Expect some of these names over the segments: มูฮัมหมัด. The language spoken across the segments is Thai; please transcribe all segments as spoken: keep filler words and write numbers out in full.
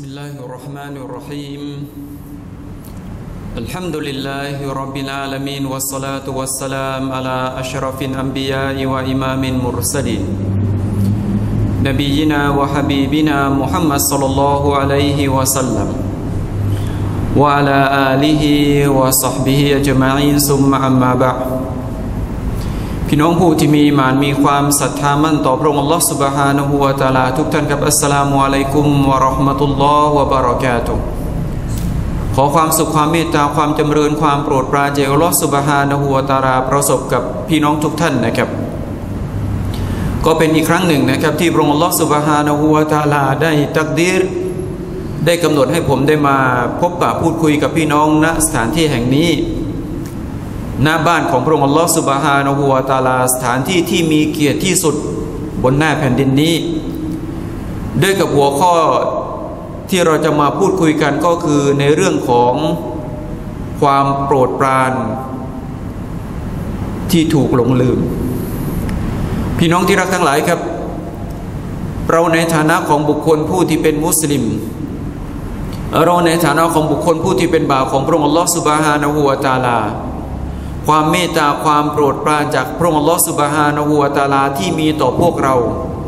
بسم الله الرحمن الرحيم الحمد لله رب العالمين والصلاة والسلام على أشرف الأنبياء وإمام المرسلين نبينا وحبيبنا محمد صلى الله عليه وسلم وعلى آله وصحبه أجمعين ثم أما بعد พี่น้องผู้ที่มีหมานมีความศรัทธามั่นต่อพระองค์อัลลอฮฺซุบฮานะฮูวะตะอาลาทุกท่านครับอัสสลามุอะลัยกุมวะเราะห์มะตุลลอฮิวะบะเราะกาตุฮฺ ขอความสุขความเมตตาความจำเริญความโปรดปรานจากอัลลอฮฺซุบฮานะฮูวะตะอาลาได้ตักดีรได้กำหนดให้ผมได้มาพบปะพูดคุยกับพี่น้องณสถานที่แห่งนี้ หน้าบ้านของพระองค์อัลลอฮฺซุบฮานะฮูวะตะอาลาสถานที่ที่มีเกียรติที่สุดบนหน้าโลกใบนี้นะครับเป็นสถานที่ที่อัลลอฮฺซุบฮานะฮูวะตะอาลาได้ทรงประทานความสุขความเมตตาความจำเริญความโปรดปรานให้กับพี่น้องทุกท่านนะครับ ด้วย กับ หัวข้อที่เราจะมาพูดคุยกันก็คือในเรื่องของความโปรดปรานที่ถูกหลงลืมพี่น้องที่รักทั้งหลายครับเราในฐานะของบุคคลผู้ที่เป็นมุสลิม เราในฐานะของบุคคลผู้ที่เป็นบ่าวของพระองค์อัลลอฮฺซุบฮานะฮูวะตะอาลาความโปรดปรานที่ถูกหลงลืมนั้นเป็นเรื่องที่อัลลอฮฺซุบฮานะฮูวะตะอาลาทรงประทานให้กับเราในฐานะของบุคคลผู้ที่เป็นมุสลิ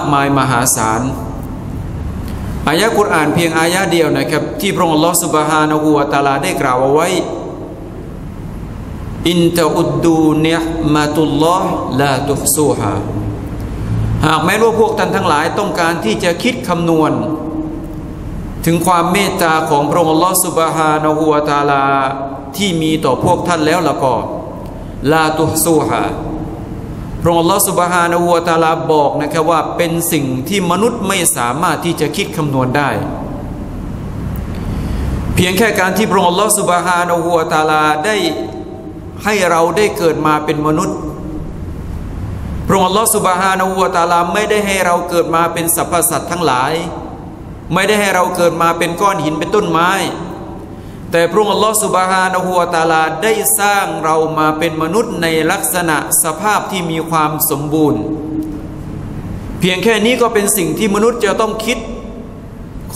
ม ความเมตตาความโปรดปรานจากพระองค์อัลลอฮฺซุบฮานะฮูวะตะอาลาที่มีต่อพวกเรามันมากมายมหาศาลอายะกุรอานเพียงอายะเดียวนะครับที่พระองค์อัลลอฮฺซุบฮานะฮูวะตะอาลาได้กล่าวเอาไว้อินตะอุดดูนิห์มะตุลลอฮ์ลาตุฮ์ซูฮาหากแม้ว่าพวกท่านทั้งหลายต้องการที่จะคิดคำนวณถึงความเมตตาของพระองค์อัลลอฮฺซุบฮานะฮูวะตะอาลาที่มีต่อพวกท่านแล้วละก็ลาตุฮซูฮาพระองค์อัลลอฮฺซุบฮานะฮูวะตะอาลาบอกนะครับว่าเป็นสิ่งที่มนุษย์ไม่สามารถที่จะคิดคำนวณได้เพียงแค่การที่พระองค์อัลลอฮฺซุบฮานะฮูวะตะอาลาได้ให้เราได้เกิดมาเป็นมนุษย์พระองค์อัลลอฮฺซุบฮานะฮูวะตะอาลาไม่ได้ให้เราเกิดมาเป็นสรรพสัตว์ทั้งหลายไม่ได้ให้เราเกิดมาเป็นก้อนหินเป็นต้นไม้แต่พระองค์อัลลอฮฺซุบฮานะฮูวะตะอาลาได้สร้างเรามาเป็นมนุษย์ในลักษณะสภาพที่มีความสมบูรณ์เพียงแค่นี้ก็เป็นสิ่งที่มนุษย์จะต้องคิด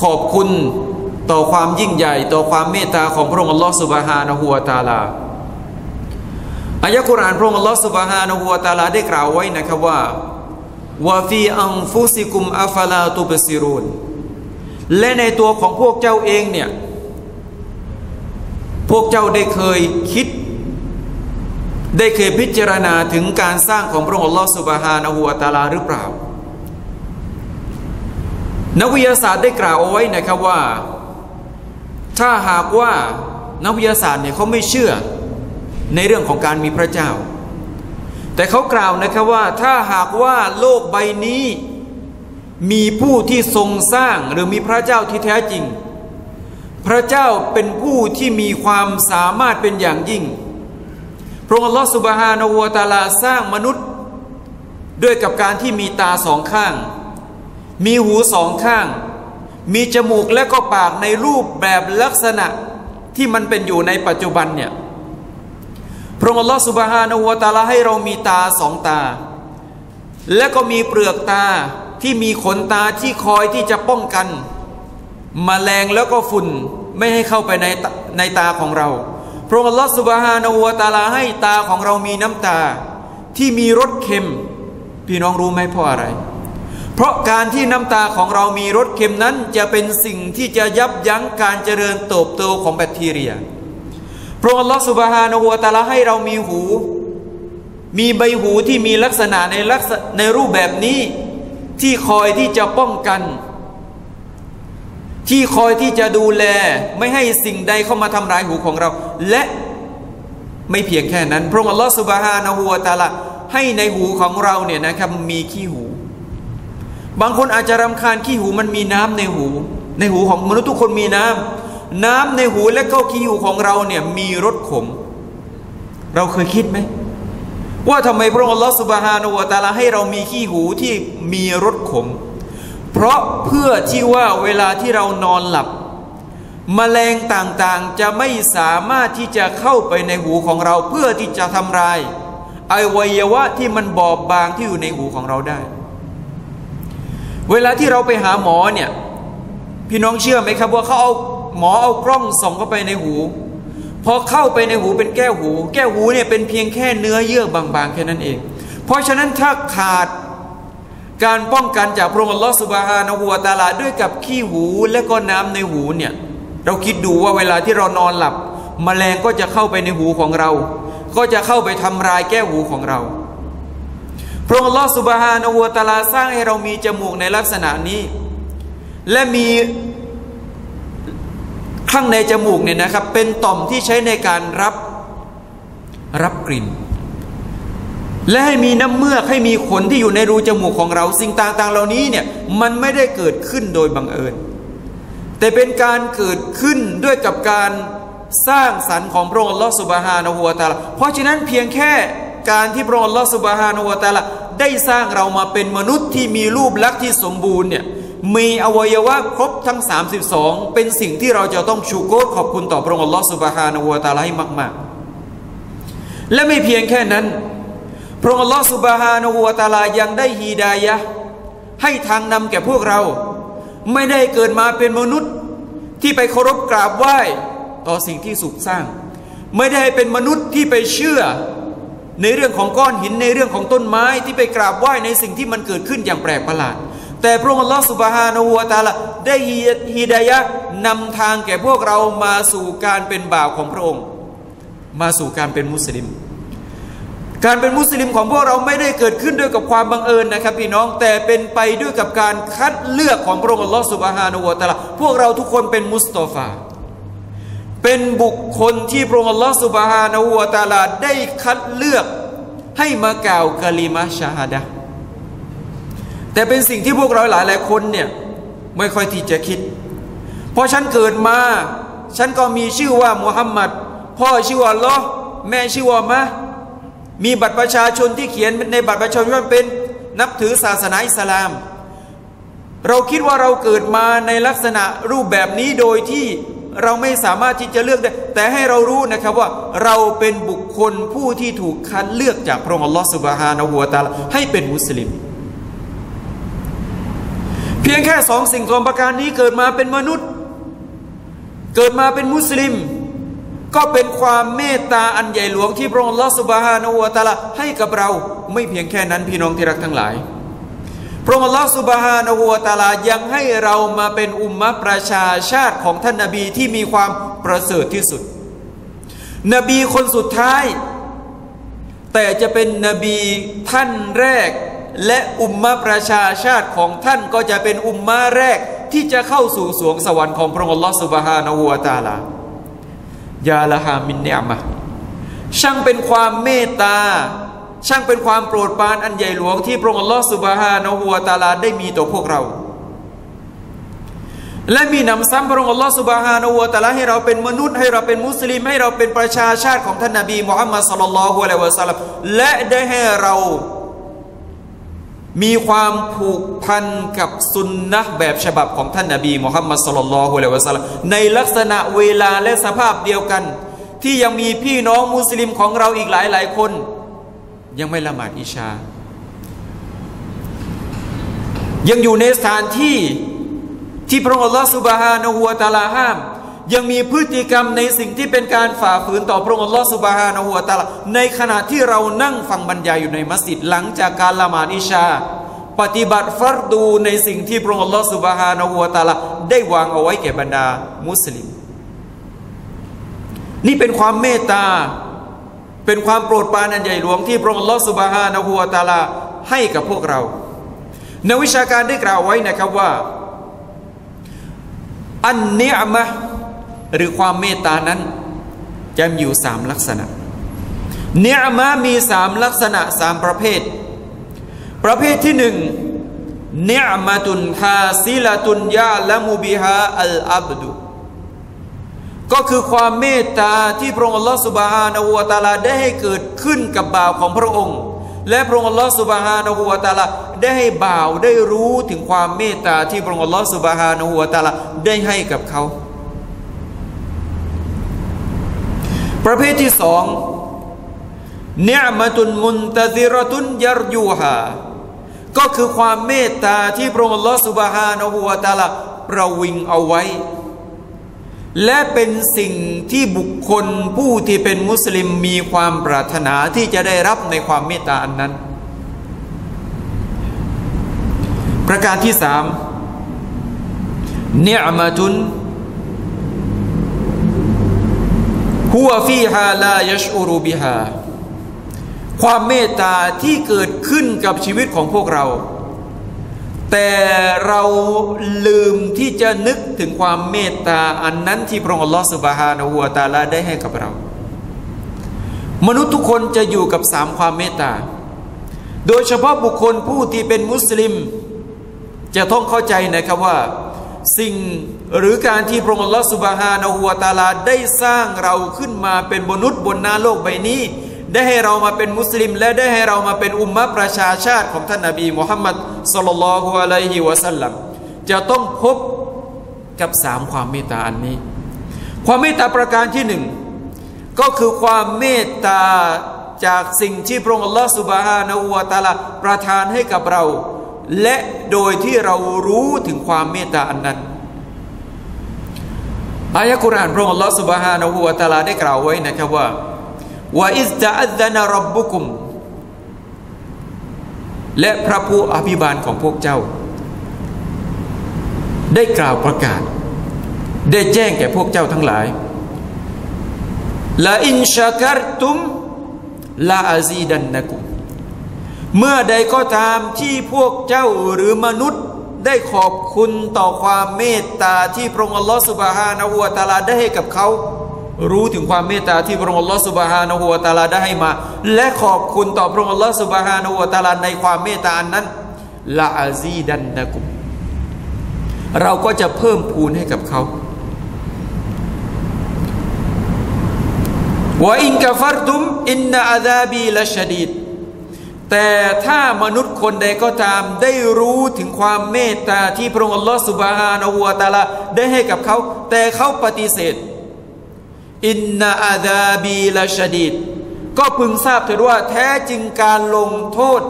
ขอบคุณต่อความยิ่งใหญ่ต่อความเมตตาของพระองค์อัลลอฮฺซุบฮานะฮูวะตะอาลาอายะกุรอานพระองค์อัลลอฮฺซุบฮานะฮูวะตะอาลาได้กล่าวไว้นะครับว่าวะฟีอันฟุซิกุมอัฟลาตุบซิรูนและในตัวของพวกเจ้าเองเนี่ยพวกเจ้าได้เคยคิดได้เคยพิจารณาถึงการสร้างของพระองค์อัลลอฮฺซุบฮานะฮูวะตะอาลาหรือเปล่านักวิทยาศาสตร์ได้กล่าวเอาไว้นะครับว่าถ้าหากว่านักวิทยาศาสตร์เนี่ยเขาไม่เชื่อในเรื่องของการมีพระเจ้าแต่เขากล่าวนะครับว่าถ้าหากว่าโลกใบนี้มีผู้ที่ทรงสร้างหรือมีพระเจ้าที่แท้จริงพระเจ้าเป็นผู้ที่มีความสามารถเป็นอย่างยิ่งพระองค์อัลลอฮฺซุบฮานะฮูวะตะอาลาสร้างมนุษย์ด้วยกับการที่มีตาสองข้างมีหูสองข้างมีจมูกและก็ปากในรูปแบบลักษณะที่มันเป็นอยู่ในปัจจุบันเนี่ยพระองค์อัลลอฮฺซุบฮานะฮูวะตะอาลาให้เรามีตาสองตาและก็มีเปลือกตาที่มีขนตาที่คอยที่จะป้องกันแมลงแล้วก็ฝุ่นไม่ให้เข้าไปในในตาของเราพระองค์อัลลอฮฺซุบฮานะฮูวะตะอาลาให้ตาของเรามีน้ำตาที่มีรสเค็มพี่น้องรู้ไหมเพราะอะไรเพราะการที่น้ำตาของเรามีรสเค็มนั้นจะเป็นสิ่งที่จะยับยั้งการเจริญเติบโตของแบคทีเรียพระองค์อัลลอฮฺซุบฮานะฮูวะตะอาลาให้เรามีหูมีใบหูที่มีลักษณะในลักษณะในรูปแบบนี้ที่คอยที่จะป้องกันที่คอยที่จะดูแลไม่ให้สิ่งใดเข้ามาทำร้ายหูของเราและไม่เพียงแค่นั้นพระองค์อัลลอฮฺซุบฮานะฮูวะตะอาลาให้ในหูของเราเนี่ยนะครับมีขี้หูบางคนอาจจะรำคาญขี้หูมันมีน้ำในหูในหูของมนุษย์ทุกคนมีน้ำน้ำในหูและก็ขี้หูของเราเนี่ยมีรสขมเราเคยคิดไหมว่าทำไมพระองค์อัลลอฮฺซุบฮานะฮูวะตะอาลาให้เรามีขี้หูที่มีรสขมเพราะเพื่อที่ว่าเวลาที่เรานอนหลับแมลงต่างๆจะไม่สามารถที่จะเข้าไปในหูของเราเพื่อที่จะทำลายอวัยวะที่มันบอบบางที่อยู่ในหูของเราได้เวลาที่เราไปหาหมอเนี่ย พี่น้องเชื่อไหมครับว่าเขาเอาหมอเอากล้องส่องเข้าไปในหูพอเข้าไปในหูเป็นแก้วหูแก้วหูเนี่ยเป็นเพียงแค่เนื้อเยื่อบางๆแค่นั้นเองเพราะฉะนั้นถ้าขาดการป้องกันจากพระองค์อัลลอฮฺซุบฮานะฮูวะตะอาลาด้วยกับขี้หูและก็น้ำในหูเนี่ยเราคิดดูว่าเวลาที่เรานอนหลับแมลงก็จะเข้าไปในหูของเราก็จะเข้าไปทำลายแก้วหูของเราพระองค์อัลลอฮฺซุบฮานะฮูวะตะอาลาสร้างให้เรามีจมูกในลักษณะนี้และมีข้างในจมูกเนี่ยนะครับเป็นต่อมที่ใช้ในการรับรับกลิ่นและให้มีน้ำเมือกให้มีขนที่อยู่ในรูจมูกของเราสิ่งต่างๆเหล่านี้เนี่ยมันไม่ได้เกิดขึ้นโดยบังเอิญแต่เป็นการเกิดขึ้นด้วยกับการสร้างสรรค์ของพระองค์อัลลอฮฺซุบฮานะฮูวะตะอาลาเพราะฉะนั้นเพียงแค่การที่พระองค์อัลลอฮฺซุบฮานะฮูวะตะอาลาได้สร้างเรามาเป็นมนุษย์ที่มีรูปลักษณ์ที่สมบูรณ์เนี่ยมีอวัยวะครบทั้งสามสิบสองเป็นสิ่งที่เราจะต้องชูโกรธขอบคุณต่อพระองค์อัลลอฮฺซุบฮานะฮูวะตะอาลาให้มากๆและไม่เพียงแค่นั้นพระองค์อัลลอฮฺซุบฮานะฮูวะตะอาลายังได้ฮีดายะห์ให้ทางนำแก่พวกเราไม่ได้เกิดมาเป็นมนุษย์ที่ไปเคารพกราบไหว้ต่อสิ่งที่สุขสร้างไม่ได้เป็นมนุษย์ที่ไปเชื่อในเรื่องของก้อนหินในเรื่องของต้นไม้ที่ไปกราบไหว้ในสิ่งที่มันเกิดขึ้นอย่างแปลกประหลาดแต่พระองค์อัลลอฮฺซุบฮานะฮูวะตะอาลาได้ฮีดายะห์นำทางแก่พวกเรามาสู่การเป็นบ่าวของพระองค์มาสู่การเป็นมุสลิมการเป็นมุสลิมของพวกเราไม่ได้เกิดขึ้นด้วยกับความบังเอิญนะครับพี่น้องแต่เป็นไปด้วยกับการคัดเลือกของพระองค์อัลลอฮฺซุบฮานะฮูวะตะอาลาพวกเราทุกคนเป็นมุสตอฟาเป็นบุคคลที่พระองค์อัลลอฮฺซุบฮานะฮูวะตะอาลาได้คัดเลือกให้มากล่าวกะลิมะฮ์ชะฮาดะห์แต่เป็นสิ่งที่พวกเราหลายหลายคนเนี่ยไม่ค่อยที่จะคิดเพราะฉันเกิดมาฉันก็มีชื่อว่ามูฮัมหมัดพ่อชื่อว่าอัลลอฮ์แม่ชื่อว่ามะมีบัตรประชาชนที่เขียนในบัตรประชาชนเป็นนับถือศาสนาอิสลามเราคิดว่าเราเกิดมาในลักษณะรูปแบบนี้โดยที่เราไม่สามารถที่จะเลือกได้แต่ให้เรารู้นะครับว่าเราเป็นบุคคลผู้ที่ถูกคัดเลือกจากพระองค์อัลลอฮฺซุบฮานะฮูวะตะอาลาให้เป็นมุสลิมเพียงแค่สองสิ่งสองประการนี้เกิดมาเป็นมนุษย์เกิดมาเป็นมุสลิมก็เป็นความเมตตาอันใหญ่หลวงที่พระองค์อัลลอฮฺซุบฮานะฮูวะตะอาลาให้กับเราไม่เพียงแค่นั้นพี่น้องที่รักทั้งหลายพระองค์อัลลอฮฺซุบฮานะฮูวะตะอาลายังให้เรามาเป็นอุมมะประชาชาติของท่านนบีที่มีความประเสริฐที่สุดนบีคนสุดท้ายแต่จะเป็นนบีท่านแรกและอุมมะประชาชาติของท่านก็จะเป็นอุมมะแรกที่จะเข้าสู่สวงสวรรค์ของพระองค์อัลลอฮฺซุบฮานะฮูวะตะอาลายาละฮามินเนามะช่างเป็นความเมตตาช่างเป็นความโปรดปรานอันใหญ่หลวงที่พระองค์อัลลอฮฺซุบฮานะฮูวะตะอาลาได้มีต่อพวกเราและมีนำซ้ำพระองค์อัลลอฮฺซุบฮานะฮูวะตะอาลาให้เราเป็นมนุษย์ให้เราเป็นมุสลิมให้เราเป็นประชาชาติของท่านนบีมุฮัมมัดศ็อลลัลลอฮุอะลัยฮิวะซัลลัมและได้ให้เรามีความผูกพันกับซุนนะห์แบบฉบับของท่านนบีมุฮัมมัดศ็อลลัลลอฮุอะลัยฮิวะซัลลัมในลักษณะเวลาและสภาพเดียวกันที่ยังมีพี่น้องมุสลิมของเราอีกหลายหลายคนยังไม่ละหมาดอิชายังอยู่ในสถานที่ที่พระองค์อัลลอฮฺซุบฮานะฮูวะตะอาลาห้ามยังมีพฤติกรรมในสิ่งที่เป็นการฝ่าฝืนต่อพระองค์อัลลอฮฺซุบฮานะฮูวะตะอาลาในขณะที่เรานั่งฟังบรรยายอยู่ในมัสยิดหลังจากการละหมาดอิชาปฏิบัติฟัรดูในสิ่งที่พระองค์อัลลอฮฺซุบฮานะฮูวะตะอาลาได้วางเอาไว้แก่บรรดามุสลิมนี่เป็นความเมตตาเป็นความโปรดปรานอันใหญ่หลวงที่พระองค์อัลลอฮฺซุบฮานะฮูวะตะอาลาให้กับพวกเราในวิชาการได้กล่าวไว้นะครับว่าอันเนียมะหรือความเมตตานั้นจะมีอยู่สามลักษณะเนียมะมีสามลักษณะสามประเภทประเภทที่หนึ่งเนียมะตุนฮาซิลตุนยาละมูบิฮาอัลอับดุก็คือความเมตตาที่พระองค์อัลลอฮฺซุบฮานะฮูวะตะอาลาได้ให้เกิดขึ้นกับบ่าวของพระองค์และพระองค์อัลลอฮฺซุบฮานะฮูวะตะอาลาได้ให้บ่าวได้รู้ถึงความเมตตาที่พระองค์อัลลอฮฺซุบฮานะฮูวะตะอาลาได้ให้กับเขาประเภทที่สองเนียมะตุนมุนตะซิเราะตุนยัรยูฮาก็คือความเมตตาที่พระองค์อัลลอฮฺซุบฮานะฮูวะตะอาลา ระวิงเอาไว้และเป็นสิ่งที่บุคคลผู้ที่เป็นมุสลิมมีความปรารถนาที่จะได้รับในความเมตตาอันนั้นประการที่สามนิอ์มะตุนฮัวฟีฮาลายัชอูรุบิฮาความเมตตาที่เกิดขึ้นกับชีวิตของพวกเราแต่เราลืมที่จะนึกถึงความเมตตาอันนั้นที่พระองค์อัลลอฮฺซุบฮานะฮูวะตะอาลาได้ให้กับเรามนุษย์ทุกคนจะอยู่กับสามความเมตตาโดยเฉพาะบุคคลผู้ที่เป็นมุสลิมจะต้องเข้าใจนะครับว่าสิ่งหรือการที่พระองค์อัลลอฮฺซุบฮานะฮูวะตะอาลาได้สร้างเราขึ้นมาเป็นมนุษย์บนหน้าโลกใบนี้ได้ให้เรามาเป็นมุสลิมและได้ให้เรามาเป็นอุมมะประชาชาติของท่านนบีมูฮัมหมัดศ็อลลัลลอฮุอะลัยฮิวะซัลลัมจะต้องพบกับสามความเมตตาอันนี้ความเมตตาประการที่หนึ่งก็คือความเมตตาจากสิ่งที่พระองค์อัลลอฮฺซุบฮานะฮูวะตะอาลาประทานให้กับเราและโดยที่เรารู้ถึงความเมตตาอันนั้นอายะฮ์กุรอานพระองค์อัลลอฮฺซุบฮานะฮูวะตะอาลาได้กล่าวไว้นะครับว่าว่าอิสตะอัซนะร็อบบุกุมและพระผู้อภิบาลของพวกเจ้าได้กล่าวประกาศได้แจ้งแก่พวกเจ้าทั้งหลายละอินชะกัรตุมลาอาซีดันนะกุมเมื่อใดก็ตามที่พวกเจ้าหรือมนุษย์ได้ขอบคุณต่อความเมตตาที่พระองค์อัลลอฮฺซุบฮานะฮูวะตะอาลาได้ให้กับเขารู้ถึงความเมตตาที่พระองค์อัลลอฮฺซุบฮานะฮูวะตะอาลาได้ให้มาและขอบคุณต่อพระองค์อัลลอฮฺซุบฮานะฮูวะตะอาลาในความเมตตานั้นละอาซีดันนะกุมเราก็จะเพิ่มพูนให้กับเขาวะอินกะฟัรตุมอินนะอาซาบีละชะดีดแต่ถ้ามนุษย์คนใดก็ตามได้รู้ถึงความเมตตาที่พระองค์อัลลอฮฺซุบฮานะฮูวะตะอาลาได้ให้กับเขาแต่เขาปฏิเสธอินนาอาซาบีละชะดีดก็พึงทราบเถิดว่าแท้จริงการลงโทษ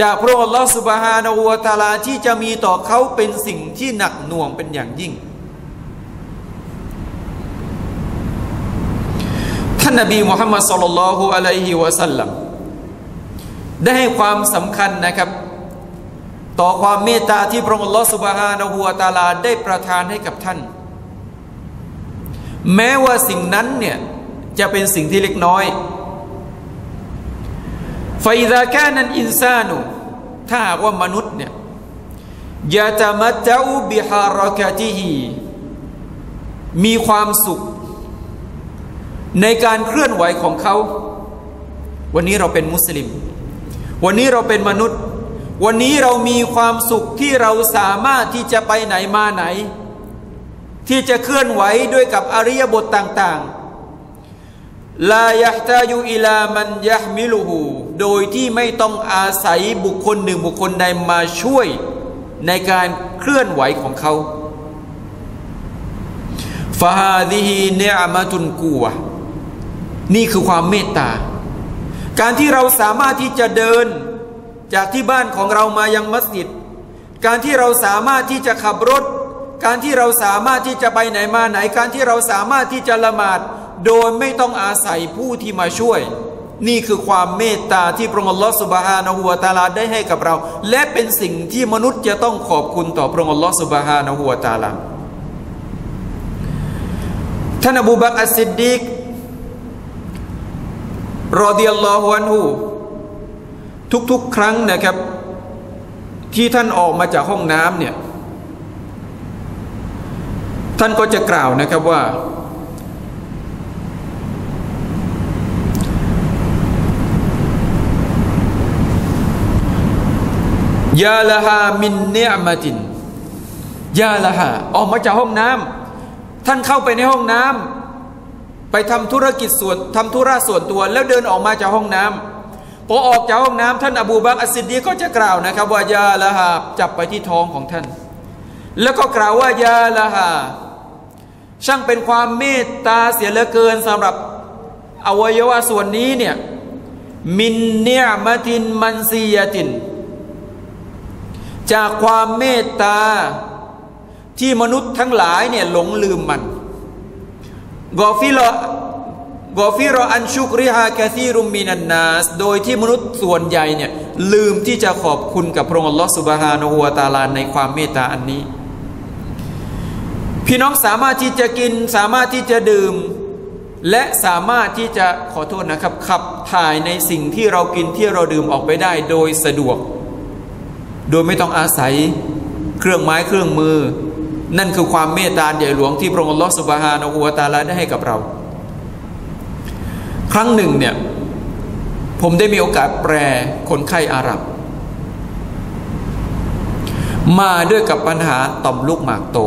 จากพระองค์อัลลอฮฺซุบฮานะฮูวะตะอาลาที่จะมีต่อเขาเป็นสิ่งที่หนักหน่วงเป็นอย่างยิ่งท่านนบีมุฮัมมัดศ็อลลัลลอฮุอะลัยฮิวะซัลลัมได้ให้ความสำคัญนะครับต่อความเมตตาที่พระองค์อัลลอฮฺซุบฮานะฮูวะตะอาลาได้ประทานให้กับท่านแม้ว่าสิ่งนั้นเนี่ยจะเป็นสิ่งที่เล็กน้อยไฟซาแกนันอินซานุถ้าหากว่ามนุษย์เนี่ยยะตะมัตตะอูบิฮารากะติฮีมีความสุขในการเคลื่อนไหวของเขาวันนี้เราเป็นมุสลิมวันนี้เราเป็นมนุษย์วันนี้เรามีความสุขที่เราสามารถที่จะไปไหนมาไหนที่จะเคลื่อนไหวด้วยกับอริยบทต่างๆลายะฮ์ตายูอิลามันยะฮ์มิลูฮูโดยที่ไม่ต้องอาศัยบุคคลหนึ่งบุคคลใดมาช่วยในการเคลื่อนไหวของเขาฟาฮาซิฮีเนอะมะตุนกูวะนี่คือความเมตตาการที่เราสามารถที่จะเดินจากที่บ้านของเรามายังมัสยิดการที่เราสามารถที่จะขับรถการที่เราสามารถที่จะไปไหนมาไหนการที่เราสามารถที่จะละหมาดโดยไม่ต้องอาศัยผู้ที่มาช่วยนี่คือความเมตตาที่พระองค์อัลลอฮฺซุบฮานะฮูวะตะอาลาได้ให้กับเราและเป็นสิ่งที่มนุษย์จะต้องขอบคุณต่อพระองค์อัลลอฮฺซุบฮานะฮูวะตะอาลาท่านอบูบักรอัสซิดดีกรอฎิยัลลอฮุอันฮุทุกๆครั้งนะครับที่ท่านออกมาจากห้องน้ำเนี่ยท่านก็จะกล่าวนะครับว่ายาละฮามินเนอมะตินยาละฮาออกมาจากห้องน้ำท่านเข้าไปในห้องน้ำไปทำธุรกิจส่วนทำธุระส่วนตัวแล้วเดินออกมาจากห้องน้ำพอออกจากห้องน้ำท่านอบูบักรอัสซิดดีกก็จะกล่าวนะครับว่ายาละฮาจับไปที่ท้องของท่านแล้วก็กล่าวว่ายาละฮาช่างเป็นความเมตตาเสียเหลือเกินสำหรับอวัยวะส่วนนี้เนี่ยมินเนียมะตินมันซียะตินจากความเมตตา ที่มนุษย์ทั้งหลายเนี่ยหลงลืมมันกอฟิรอกอฟิรออันชุกริฮาแคซีรุมมินันนาสโดยที่มนุษย์ส่วนใหญ่เนี่ยลืมที่จะขอบคุณกับพระองค์อัลลอฮฺซุบฮานะฮูวะตะอาลาในความเมตตาอันนี้พี่น้องสามารถที่จะกินสามารถที่จะดื่มและสามารถที่จะขอโทษนะครับขับถ่ายในสิ่งที่เรากินที่เราดื่มออกไปได้โดยสะดวกโดยไม่ต้องอาศัยเครื่องไม้เครื่องมือนั่นคือความเมตตาใหญ่หลวงที่พระองค์อัลลอฮฺซุบฮานะฮูวะตะอาลาได้ให้กับเราครั้งหนึ่งเนี่ยผมได้มีโอกาสแปลคนไข้อาหรับมาด้วยกับปัญหาต่อมลูกหมากโต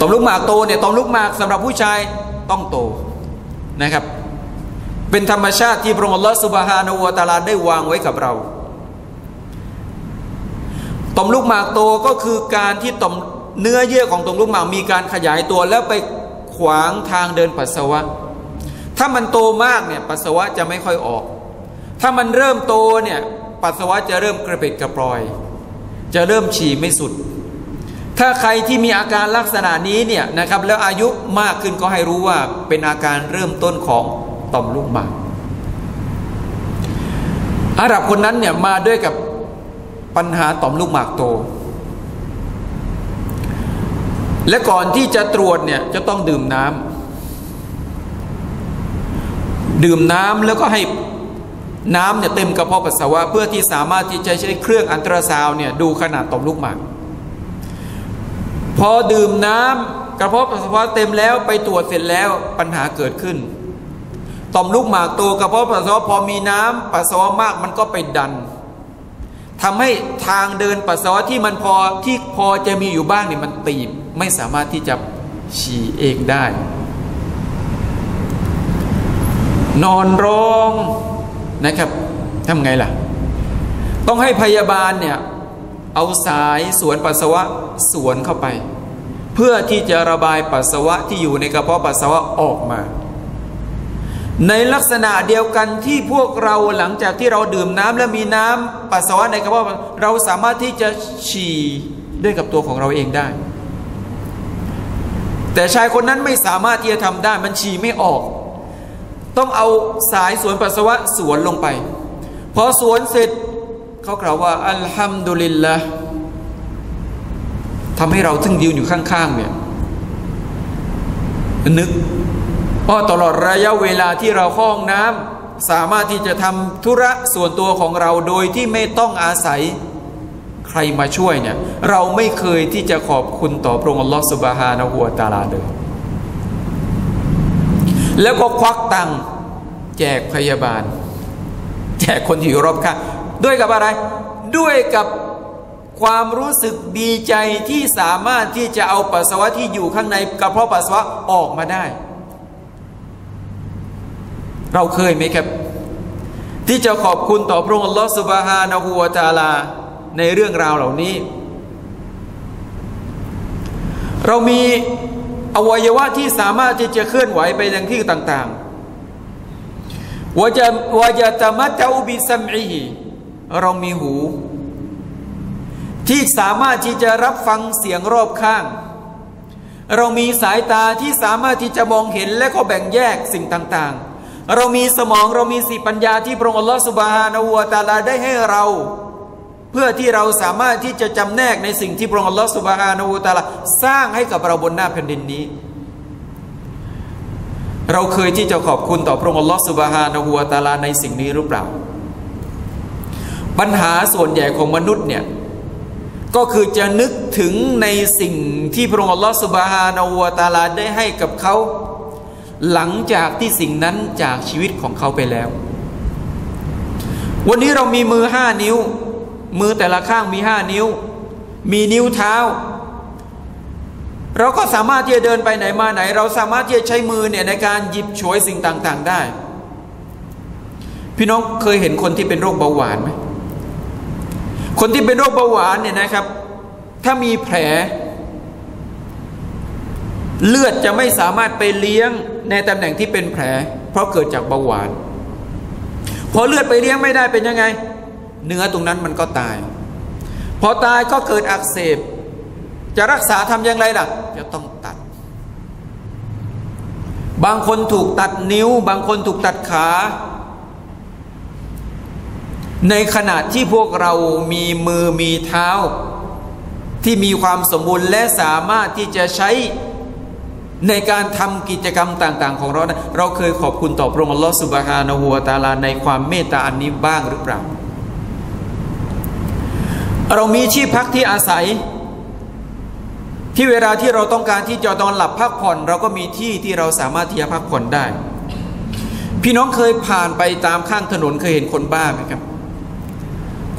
ต่อมลูกหมากโตเนี่ยต่อมลูกหมากสำหรับผู้ชายต้องโตนะครับเป็นธรรมชาติที่พระองค์อัลลอฮฺซุบฮานะฮูวะตะอาลาได้วางไว้กับเราต่อมลูกหมากโตก็คือการที่ต่อมเนื้อเยื่อของต่อมลูกหมากมีการขยายตัวแล้วไปขวางทางเดินปัสสาวะถ้ามันโตมากเนี่ยปัสสาวะจะไม่ค่อยออกถ้ามันเริ่มโตเนี่ยปัสสาวะจะเริ่มกระปิดกระปรอยจะเริ่มฉี่ไม่สุดถ้าใครที่มีอาการลักษณะนี้เนี่ยนะครับแล้วอายุมากขึ้นก็ให้รู้ว่าเป็นอาการเริ่มต้นของต่อมลูกหมากอาหรับคนนั้นเนี่ยมาด้วยกับปัญหาต่อมลูกหมากโตและก่อนที่จะตรวจเนี่ยจะต้องดื่มน้ำดื่มน้ำแล้วก็ให้น้ำเนี่ยเต็มกระเพาะปัสสาวะเพื่อที่สามารถที่จะใช้เครื่องอัลตราซาวน์เนี่ยดูขนาดต่อมลูกหมากพอดื่มน้ำกระเพาะปัสสาวะเต็มแล้วไปตรวจเสร็จแล้วปัญหาเกิดขึ้นต่อมลูกหมากโตกระเพาะปัสสาวะพอมีน้ำปัสสาวะมากมันก็ไปดันทำให้ทางเดินปัสสาวะที่มันพอที่พอจะมีอยู่บ้างเนี่ยมันตีบไม่สามารถที่จะฉี่เองได้นอนร้องนะครับทำไงล่ะต้องให้พยาบาลเนี่ยเอาสายสวนปัสสาวะสวนเข้าไปเพื่อที่จะระบายปัสสาวะที่อยู่ในกระเพาะปัสสาวะออกมาในลักษณะเดียวกันที่พวกเราหลังจากที่เราดื่มน้ำและมีน้ำปัสสาวะในกระเพาะเราสามารถที่จะฉี่ด้วยกับตัวของเราเองได้แต่ชายคนนั้นไม่สามารถที่จะทำได้มันฉี่ไม่ออกต้องเอาสายสวนปัสสาวะสวนลงไปพอสวนเสร็จเขากล่าวว่าอัลฮัมดุลิลละทำให้เราซึ่งยืนอยู่ข้างๆเนี่ยนึกเพราะตลอดระยะเวลาที่เราห้องน้ำสามารถที่จะทำธุระส่วนตัวของเราโดยที่ไม่ต้องอาศัยใครมาช่วยเนี่ยเราไม่เคยที่จะขอบคุณต่อพระองค์อัลลอฮฺซุบฮานะฮูวะตะอาลาเลยแล้วก็ควักตังค์แจกพยาบาลแจกคนที่อยู่รอบข้างด้วยกับอะไรด้วยกับความรู้สึกดีใจที่สามารถที่จะเอาปัสสาวะที่อยู่ข้างในกระเพาะปัสสาวะออกมาได้เราเคยไหมครับที่จะขอบคุณต่อพระองค์อัลลอฮฺซุบฮานะฮูวะตะอาลาในเรื่องราวเหล่านี้เรามีอวัยวะที่สามารถที่จะเคลื่อนไหวไปยังที่ต่างๆวะจะวะจะตะมัตตะอูบิซัมอิฮิเรามีหูที่สามารถที่จะรับฟังเสียงรอบข้างเรามีสายตาที่สามารถที่จะมองเห็นและก็แบ่งแยกสิ่งต่างๆเรามีสมองเรามีสติปัญญาที่พระองค์อัลลอฮฺซุบฮานะฮูวะตะอาลาได้ให้เราเพื่อที่เราสามารถที่จะจำแนกในสิ่งที่พระองค์อัลลอฮฺซุบฮานะฮูวะตะอาลาสร้างให้กับเราบนหน้าแผ่นดินนี้เราเคยที่จะขอบคุณต่อพระองค์อัลลอฮฺซุบฮานะฮูวะตะอาลาในสิ่งนี้หรือเปล่าปัญหาส่วนใหญ่ของมนุษย์เนี่ยก็คือจะนึกถึงในสิ่งที่พระองค์อัลลอฮฺซุบฮานะฮูวะตะอาลาได้ให้กับเขาหลังจากที่สิ่งนั้นจากชีวิตของเขาไปแล้ววันนี้เรามีมือห้านิ้วมือแต่ละข้างมีห้านิ้วมีนิ้วเท้าเราก็สามารถที่จะเดินไปไหนมาไหนเราสามารถที่จะใช้มือเนี่ยในการหยิบฉวยสิ่งต่างๆได้พี่น้องเคยเห็นคนที่เป็นโรคเบาหวานไหมคนที่เป็นโรคเบาหวานเนี่ยนะครับถ้ามีแผลเลือดจะไม่สามารถไปเลี้ยงในตำแหน่งที่เป็นแผลเพราะเกิดจากเบาหวานพอเลือดไปเลี้ยงไม่ได้เป็นยังไงเนื้อตรงนั้นมันก็ตาย พอตายก็เกิดอักเสบจะรักษาทำอย่างไรล่ะจะต้องตัดบางคนถูกตัดนิ้วบางคนถูกตัดขาในขณะที่พวกเรามีมือมีเท้าที่มีความสมบูรณ์และสามารถที่จะใช้ในการทำกิจกรรมต่างๆของเรานะเราเคยขอบคุณต่อพระองค์อัลลอฮฺซุบฮานะฮูวะตะอาลาในความเมตตาอันนี้บ้างหรือเปล่าเรามีที่พักที่อาศัยที่เวลาที่เราต้องการที่จะนอนหลับพักผ่อนเราก็มีที่ที่เราสามารถที่จะพักผ่อนได้พี่น้องเคยผ่านไปตามข้างถนนเคยเห็นคนบ้าไหมครับ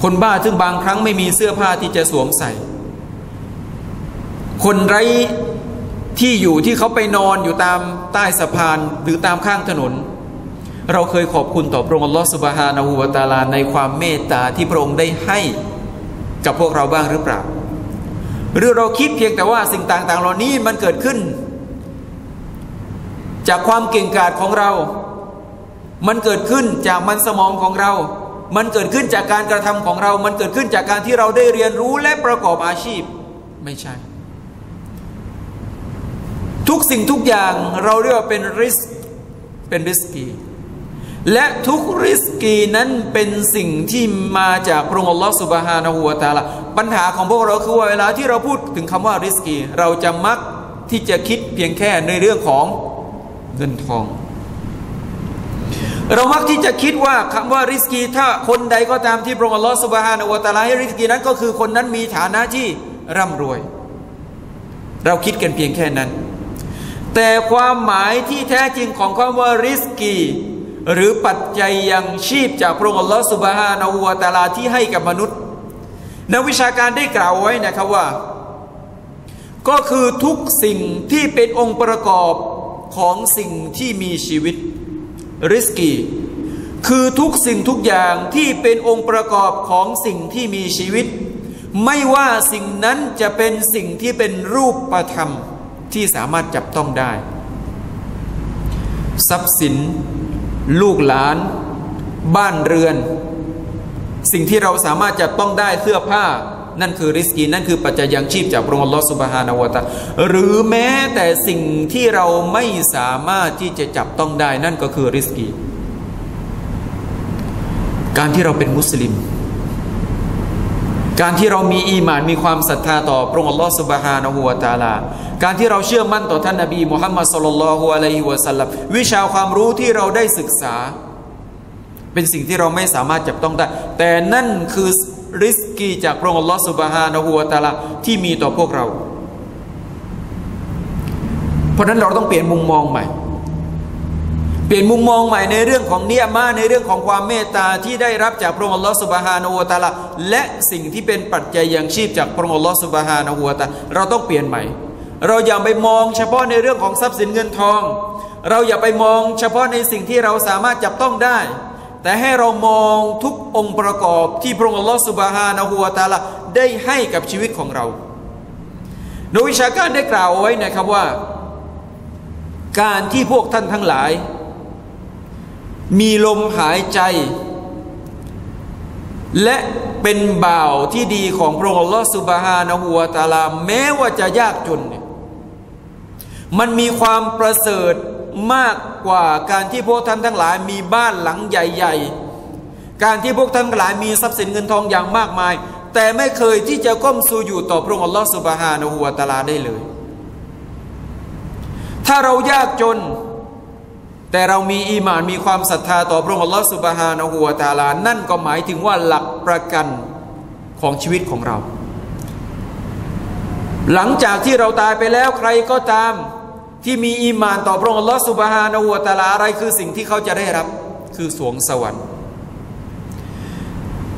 คนบ้าซึ่งบางครั้งไม่มีเสื้อผ้าที่จะสวมใส่คนไร้ที่อยู่ที่เขาไปนอนอยู่ตามใต้สะพานหรือตามข้างถนนเราเคยขอบคุณต่อพระองค์อัลลอฮฺซุบฮานะฮูวะตะอาลาในความเมตตาที่พระองค์ได้ให้กับพวกเราบ้างหรือเปล่าหรือเราคิดเพียงแต่ว่าสิ่งต่างๆเหล่านี้มันเกิดขึ้นจากความเก่งกาจของเรามันเกิดขึ้นจากมันสมองของเรามันเกิดขึ้นจากการกระทำของเรามันเกิดขึ้นจากการที่เราได้เรียนรู้และประกอบอาชีพไม่ใช่ทุกสิ่งทุกอย่างเราเรียกว่าเป็นริสก์เป็นริสกีและทุกริสกีนั้นเป็นสิ่งที่มาจากพระองค์อัลลอฮฺซุบฮานะฮูวะตะอาลาปัญหาของพวกเราคือว่าเวลาที่เราพูดถึงคำว่าริสกีเราจะมักที่จะคิดเพียงแค่ในเรื่องของเงินทองเรามักที่จะคิดว่าคำว่าริสกีถ้าคนใดก็ตามที่พระองค์อัลลอฮฺซุบฮานะฮูวะตะอาลาให้ริสกีนั้นก็คือคนนั้นมีฐานะที่ร่ำรวยเราคิดกันเพียงแค่นั้นแต่ความหมายที่แท้จริงของคำว่าริสกีหรือปัจจัยยังชีพจากพระองค์อัลลอฮฺซุบฮานะฮูวะตะอาลาที่ให้กับมนุษย์นักวิชาการได้กล่าวไว้นะครับว่าก็คือทุกสิ่งที่เป็นองค์ประกอบของสิ่งที่มีชีวิตริสกีคือทุกสิ่งทุกอย่างที่เป็นองค์ประกอบของสิ่งที่มีชีวิตไม่ว่าสิ่งนั้นจะเป็นสิ่งที่เป็นรูปธรรมที่สามารถจับต้องได้ทรัพย์สินลูกหลานบ้านเรือนสิ่งที่เราสามารถจับต้องได้เสื้อผ้านั่นคือริสกีนั่นคือปัจจัยยังชีพจากพระองค์อัลลอฮฺซุบฮานะฮูวะตะอาลาหรือแม้แต่สิ่งที่เราไม่สามารถที่จะจับต้องได้นั่นก็คือริสกีการที่เราเป็นมุสลิมการที่เรามีอีหม่านมีความศรัทธาต่อพระองค์อัลลอฮฺซุบฮานะฮูวะตะอาลาการที่เราเชื่อมั่นต่อท่านนบีมุฮัมมัดศ็อลลัลลอฮุอะลัยฮิวะซัลลัมวิชาความรู้ที่เราได้ศึกษาเป็นสิ่งที่เราไม่สามารถจับต้องได้แต่นั่นคือริสกีจากพระองค์อัลลอฮฺซุบฮานะฮูวะตะอาลาที่มีต่อพวกเราเพราะฉะนั้นเราต้องเปลี่ยนมุมมองใหม่เปลี่ยนมุมมองใหม่ในเรื่องของเนียมาในเรื่องของความเมตตาที่ได้รับจากพระองค์อัลลอฮฺซุบฮานะฮูวะตะอาลาและสิ่งที่เป็นปัจจัยยังชีพจากพระองค์อัลลอฮฺซุบฮานะฮูวะตะอาลาเราต้องเปลี่ยนใหม่เราอย่าไปมองเฉพาะในเรื่องของทรัพย์สินเงินทองเราอย่าไปมองเฉพาะในสิ่งที่เราสามารถจับต้องได้แต่ให้เรามองทุกองค์ประกอบที่พระองค์อัลลอฮฺซุบฮานะฮูวะตะอาลาได้ให้กับชีวิตของเราโดยวิชาการได้กล่าวไว้นะครับว่าการที่พวกท่านทั้งหลายมีลมหายใจและเป็นบ่าวที่ดีของพระองค์อัลลอฮฺซุบฮานะฮูวะตะอาลาแม้ว่าจะยากจนเนี่ยมันมีความประเสริฐมากกว่าการที่พวกท่านทั้งหลายมีบ้านหลังใหญ่ๆการที่พวกท่านทั้งหลายมีทรัพย์สินเงินทองอย่างมากมายแต่ไม่เคยที่จะก้มสูญู่ต่อพระองค์อัลลอฮฺซุบฮานะฮูวะตะอาลาได้เลยถ้าเรายากจนแต่เรามีอีหม่านมีความศรัทธาต่อพระองค์อัลลอฮฺซุบฮานะฮูวะตะอาลานั่นก็หมายถึงว่าหลักประกันของชีวิตของเราหลังจากที่เราตายไปแล้วใครก็ตามที่มีอีหม่านต่อพระองค์อัลลอฮฺซุบฮานะฮูวะตะอาลาอะไรคือสิ่งที่เขาจะได้รับคือสวงสวรรค์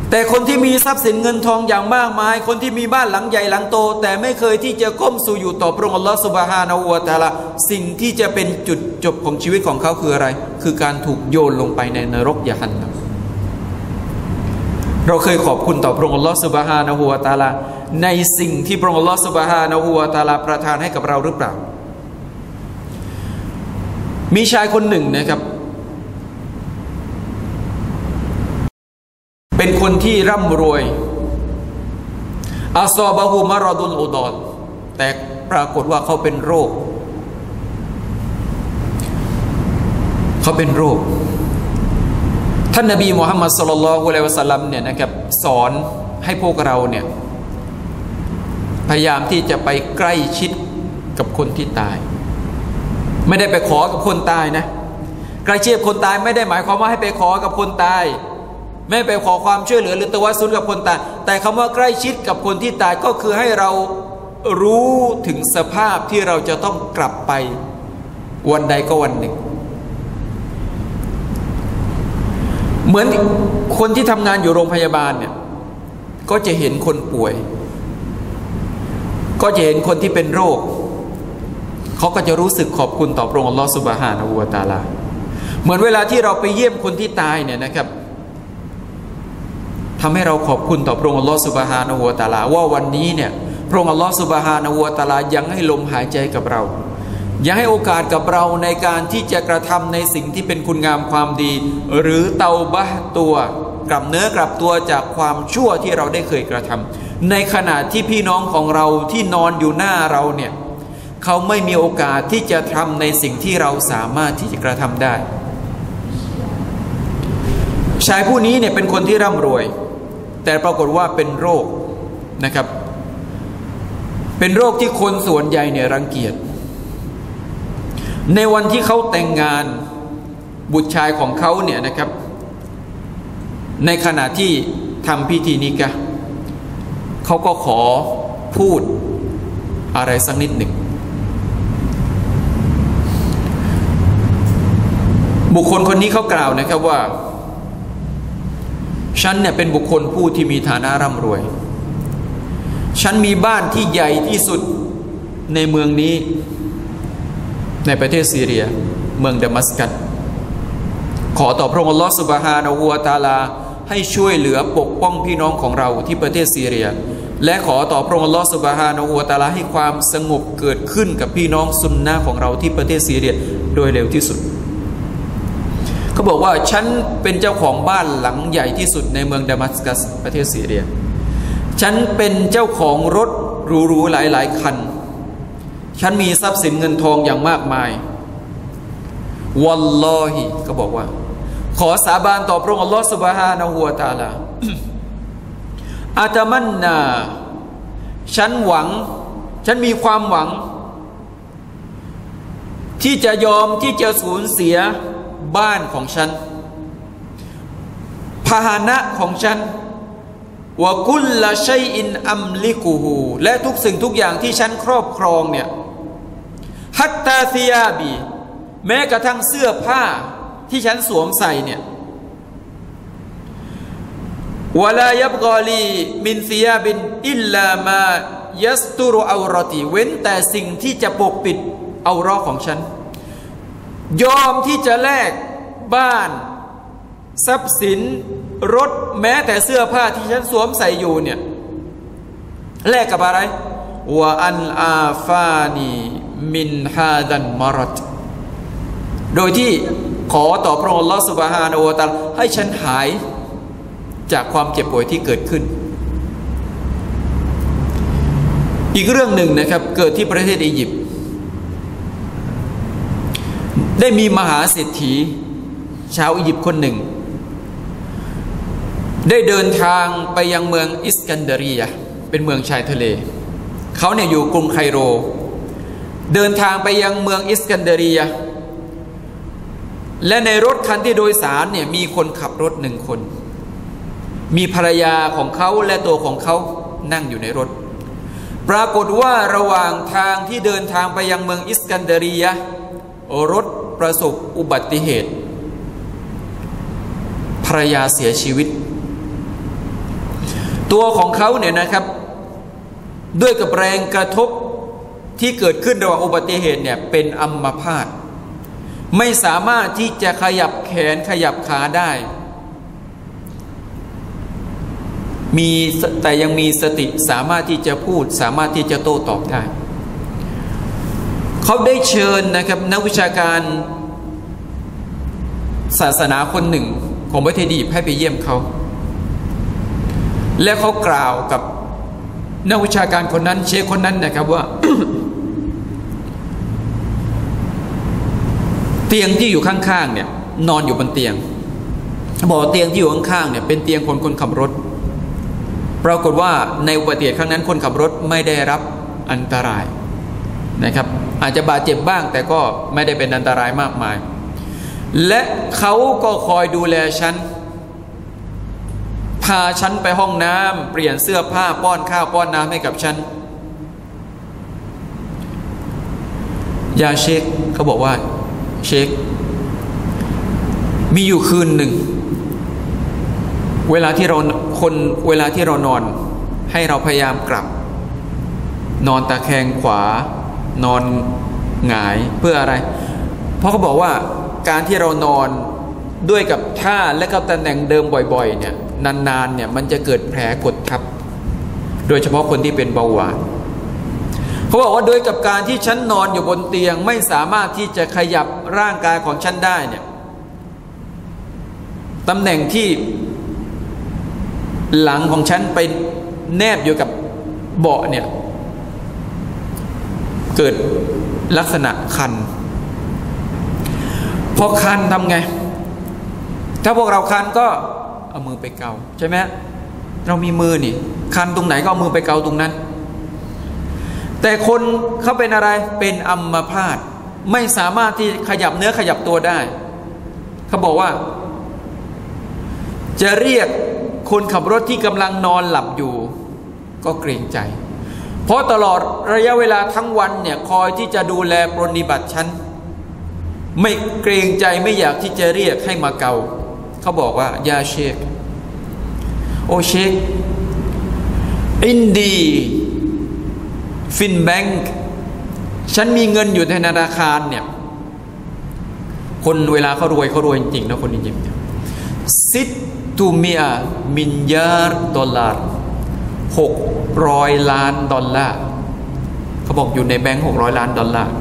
แต่คนที่มีทรัพย์สินเงินทองอย่างมากมายคนที่มีบ้านหลังใหญ่หลังโตแต่ไม่เคยที่จะก้มสูญู่ต่อพระองค์อัลลอฮฺซุบฮานะฮูวะตะอาลาสิ่งที่จะเป็นจุดจบของชีวิตของเขาคืออะไรคือการถูกโยนลงไปในนรกยะฮันนัมเราเคยขอบคุณต่อพระองค์อัลลอฮฺซุบฮานะฮูวะตะอาลาในสิ่งที่พระองค์อัลลอฮฺซุบฮานะฮูวะตะอาลาประทานให้กับเราหรือเปล่ามีชายคนหนึ่งนะครับเป็นคนที่ร่ำรวย อัศบะฮูมารอดุลอุดอนแต่ปรากฏว่าเขาเป็นโรคเขาเป็นโรคท่านนบีมุฮัมมัดศ็อลลัลลอฮุอะลัยฮิวะซัลลัมเนี่ยนะครับสอนให้พวกเราเนี่ยพยายามที่จะไปใกล้ชิดกับคนที่ตายไม่ได้ไปขอกับคนตายนะใกล้ชิดคนตายไม่ได้หมายความว่าให้ไปขอกับคนตายไม่ไปขอความช่วยเหลือหรือตะวัสสุลกับคนตายแต่คำว่าใกล้ชิดกับคนที่ตายก็คือให้เรารู้ถึงสภาพที่เราจะต้องกลับไปวันใดก็วันหนึ่งเหมือนคนที่ทำงานอยู่โรงพยาบาลเนี่ยก็จะเห็นคนป่วยก็จะเห็นคนที่เป็นโรคเขาก็จะรู้สึกขอบคุณต่อพระองค์อัลลอฮฺซุบฮานะฮูวะตะอาลาเหมือนเวลาที่เราไปเยี่ยมคนที่ตายเนี่ยนะครับทำให้เราขอบคุณต่อพระองค์อัลลอฮฺซุบฮานะฮูวะตะอาลาว่าวันนี้เนี่ยพระองค์อัลลอฮฺซุบฮานะฮูวะตะอาลายังให้ลมหายใจกับเรายังให้โอกาสกับเราในการที่จะกระทำในสิ่งที่เป็นคุณงามความดีหรือเตาบะห์ตัวกลับเนื้อกลับตัวจากความชั่วที่เราได้เคยกระทำในขณะที่พี่น้องของเราที่นอนอยู่หน้าเราเนี่ยเขาไม่มีโอกาสที่จะทำในสิ่งที่เราสามารถที่จะกระทำได้ชายผู้นี้เนี่ยเป็นคนที่ร่ำรวยแต่ปรากฏว่าเป็นโรคนะครับเป็นโรคที่คนส่วนใหญ่เนี่ยรังเกียจในวันที่เขาแต่งงานบุตรชายของเขาเนี่ยนะครับในขณะที่ทำพิธีนิกะห์เขาก็ขอพูดอะไรสักนิดหนึ่งบุคคลคนนี้เขากล่าวนะครับว่าฉันเนี่ยเป็นบุคคลผู้ที่มีฐานะร่ำรวยฉันมีบ้านที่ใหญ่ที่สุดในเมืองนี้ในประเทศซีเรียเมืองดามัสกัสขอต่อพระองค์อัลลอฮฺซุบฮานะฮูวะตะอาลาให้ช่วยเหลือปกป้องพี่น้องของเราที่ประเทศซีเรียและขอต่อพระองค์อัลลอฮฺซุบฮานะฮูวะตะอาลาให้ความสงบเกิดขึ้นกับพี่น้องซุนนะห์ของเราที่ประเทศซีเรียโดยเร็วที่สุดเขาบอกว่าฉันเป็นเจ้าของบ้านหลังใหญ่ที่สุดในเมืองดามัสกัสประเทศซีเรียฉันเป็นเจ้าของรถหรูๆหลายๆคันฉันมีทรัพย์สินเงินทองอย่างมากมายวัลลอฮิก็บอกว่าขอสาบานต่อพระองค์อัลลอฮฺซุบฮานะฮูวะตะอาลาอาตมันนาฉันหวังฉันมีความหวังที่จะยอมที่จะสูญเสียบ้านของฉันพาหนะของฉันวะกุลละชัยอินอัมลิกูฮูและทุกสิ่งทุกอย่างที่ฉันครอบครองเนี่ยฮัตตาซิยาบีแม้กระทั่งเสื้อผ้าที่ฉันสวมใส่เนี่ยวะลายับกอลีมินซิยาบินอิลลามายัสตุรุอัวรอตีเว้นแต่สิ่งที่จะปกปิดเอารอของฉันยอมที่จะแลกบ้านทรัพย์สินรถแม้แต่เสื้อผ้าที่ฉันสวมใส่อยู่เนี่ยแลกกับอะไรวะอันอาฟานีมินฮาดันมารดโดยที่ขอต่อพระองค์อัลลอฮฺซุบฮานะฮูวะตะอาลาให้ฉันหายจากความเจ็บป่วยที่เกิดขึ้นอีกเรื่องหนึ่งนะครับเกิดที่ประเทศอียิปต์ได้มีมหาเศรษฐีชาวอียิปต์คนหนึ่งได้เดินทางไปยังเมืองอิสกันเดรียะเป็นเมืองชายทะเลเขาเนี่ยอยู่กรุงไคโรเดินทางไปยังเมืองอิสกันเดรียะและในรถคันที่โดยสารเนี่ยมีคนขับรถหนึ่งคนมีภรรยาของเขาและตัวของเขานั่งอยู่ในรถปรากฏว่าระหว่างทางที่เดินทางไปยังเมืองอิสกันเดรียะรถประสบอุบัติเหตุภรรยาเสียชีวิตตัวของเขาเนี่ยนะครับด้วยกับแรงกระทบที่เกิดขึ้นระหว่างอุบัติเหตุเนี่ยเป็นอัมพาตไม่สามารถที่จะขยับแขนขยับขาได้มีแต่ยังมีสติสามารถที่จะพูดสามารถที่จะโต้ตอบได้เขาได้เชิญนะครับนักวิชาการศาสนาคนหนึ่งของประเทศอียิปต์ให้ไปเยี่ยมเขาและเขากล่าวกับ นักวิชาการคนนั้นเชคคนนั้นนะครับว่า เตียงที่อยู่ข้างๆเนี่ยนอนอยู่บนเตียงบอกเตียงที่อยู่ข้างๆเนี่ยเป็นเตียงคนคนขับรถปรากฏว่าในอุบัติเหตุครั้งนั้นคนขับรถไม่ได้รับอันตรายนะครับอาจจะบาดเจ็บบ้างแต่ก็ไม่ได้เป็นอันตรายมากมายและเขาก็คอยดูแลฉันพาฉันไปห้องน้ำเปลี่ยนเสื้อผ้าป้อนข้าวป้อนน้ำให้กับฉันยาเชคเขาบอกว่าเชคมีอยู่คืนหนึ่งเวลาที่เราคนเวลาที่เรานอนให้เราพยายามกลับนอนตะแคงขวานอนหงายเพื่ออะไรเพราะเขาบอกว่าการที่เรานอนด้วยกับท่าและกับตำแหน่งเดิมบ่อยๆเนี่ยนานๆเนี่ยมันจะเกิดแผลกดทับโดยเฉพาะคนที่เป็นเบาหวานเขาบอกว่าโดยกับการที่ฉันนอนอยู่บนเตียงไม่สามารถที่จะขยับร่างกายของฉันได้เนี่ยตำแหน่งที่หลังของฉันไปแนบอยู่กับเบาะเนี่ยเกิดลักษณะคันพอคันทำไงถ้าพวกเราคันก็เอามือไปเกาใช่ไหมเรามีมือนี่คันตรงไหนก็เอามือไปเกาตรงนั้นแต่คนเขาเป็นอะไรเป็นอัมพาตไม่สามารถที่ขยับเนื้อขยับตัวได้เขาบอกว่าจะเรียกคนขับรถที่กำลังนอนหลับอยู่ก็เกรงใจเพราะตลอดระยะเวลาทั้งวันเนี่ยคอยที่จะดูแลปรนนิบัติฉันไม่เกรงใจไม่อยากที่จะเรียกให้มาเกาเขาบอกว่ายาเชคโอเชคอินดีฟินแบงค์ฉันมีเงินอยู่ในธนาคารเนี่ยคนเวลาเขารวยเขารวยจริงๆนะคนจริงๆซิดตูเมียมิลลิารดอลลาร์หกร้อยล้านดอลลาร์เขาบอกอยู่ในแบงค์หกร้อยล้านดอลลาร์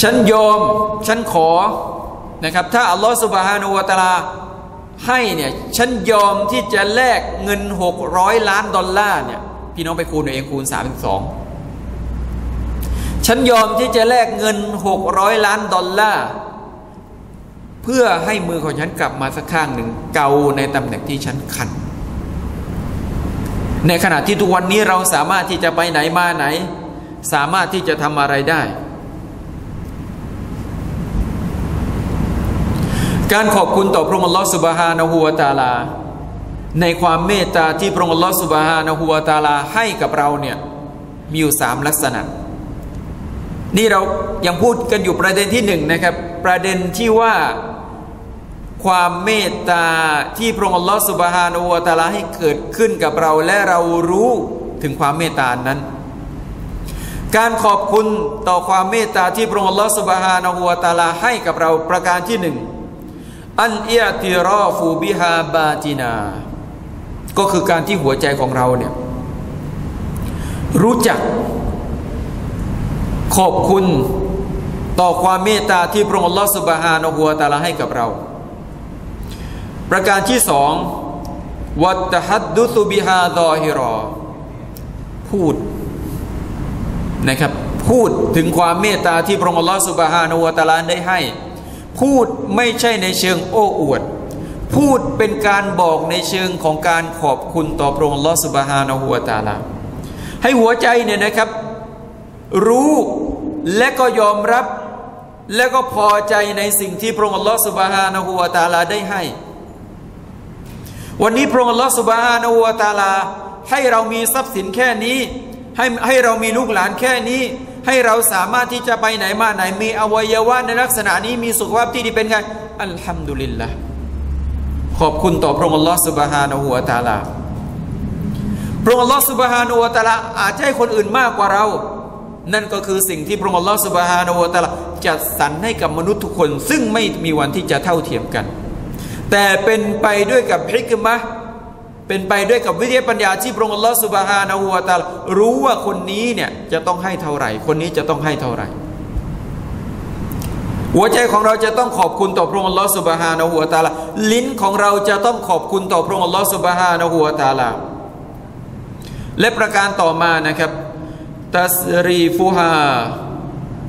ฉันยอมฉันขอนะครับถ้าอัลลอฮฺซุบฮานะฮูวะตะอาลาให้เนี่ยฉันยอมที่จะแลกเงินหกร้อยล้านดอลลาร์เนี่ยพี่น้องไปคูณเอาเองคูณสามเป็นสองฉันยอมที่จะแลกเงินหกร้อยล้านดอลลาร์เพื่อให้มือของฉันกลับมาสักข้างหนึ่งเกาในตำแหน่งที่ฉันคันในขณะที่ทุกวันนี้เราสามารถที่จะไปไหนมาไหนสามารถที่จะทำอะไรได้การขอบคุณต่อพระองค์อัลลอฮฺซุบฮานะฮูวะตะอาลาในความเมตตาที่พระองค์อัลลอฮฺซุบฮานะฮูวะตะอาลาให้กับเราเนี่ยมีอยู่สามลักษณะนี่เรายังพูดกันอยู่ประเด็นที่หนึ่งนะครับประเด็นที่ว่าความเมตตาที่พระองค์อัลลอฮฺซุบฮานะฮูวะตะอาลาให้เกิดขึ้นกับเราและเรารู้ถึงความเมตตานั้นการขอบคุณต่อความเมตตาที่พระองค์อัลลอฮฺซุบฮานะฮูวะตะอาลาให้กับเราประการที่หนึ่งอันอิอติรอฟูบิฮาบาตินาก็คือการที่หัวใจของเราเนี่ยรู้จักขอบคุณต่อความเมตตาที่พระองค์อัลลอฮฺซุบฮานะฮูวะตะอาลาให้กับเราประการที่สองวัตฮัดดุซุบิฮาดอฮิรอพูดนะครับพูดถึงความเมตตาที่พระองค์อัลลอฮฺซุบฮานะฮูวะตะอาลาได้ให้พูดไม่ใช่ในเชิงโอ้อวดพูดเป็นการบอกในเชิงของการขอบคุณต่อพระองค์อัลลอฮฺซุบฮานะฮูวะตะอาลาให้หัวใจเนี่ยนะครับรู้และก็ยอมรับและก็พอใจในสิ่งที่พระองค์อัลลอฮฺซุบฮานะฮูวะตะอาลาได้ให้วันนี้พระองค์อัลลอฮฺซุบฮานะฮูวะตะอาลาให้เรามีทรัพย์สินแค่นี้ให้ให้เรามีลูกหลานแค่นี้ให้เราสามารถที่จะไปไหนมาไหนมีอวัยวะในลักษณะนี้มีสุขภาพที่ดีเป็นไงอัลฮัมดุลิลละห์ขอบคุณต่อพระองค์อัลลอฮฺซุบฮานะฮูวะตะอาลาพระองค์อัลลอฮฺซุบฮานะฮูวะตะอาลาอาจจะให้คนอื่นมากกว่าเรานั่นก็คือสิ่งที่พระองค์อัลลอฮฺซุบฮานะฮูวะตะอาลาจัดสรรให้กับมนุษย์ทุกคนซึ่งไม่มีวันที่จะเท่าเทียมกันแต่เป็นไปด้วยกับฮิกมะห์เป็นไปด้วยกับวิทยาปัญญาที่พระองค์อัลลอฮฺซุบฮานะฮูวะตะอาลารู้ว่าคนนี้เนี่ยจะต้องให้เท่าไหร่คนนี้จะต้องให้เท่าไหร่ หัวใจของเราจะต้องขอบคุณต่อพระองค์อัลลอฮฺซุบฮานะฮูวะตะอาลาลิ้นของเราจะต้องขอบคุณต่อพระองค์อัลลอฮฺซุบฮานะฮูวะตะอาลาและประการต่อมานะครับตัสรีฟุฮา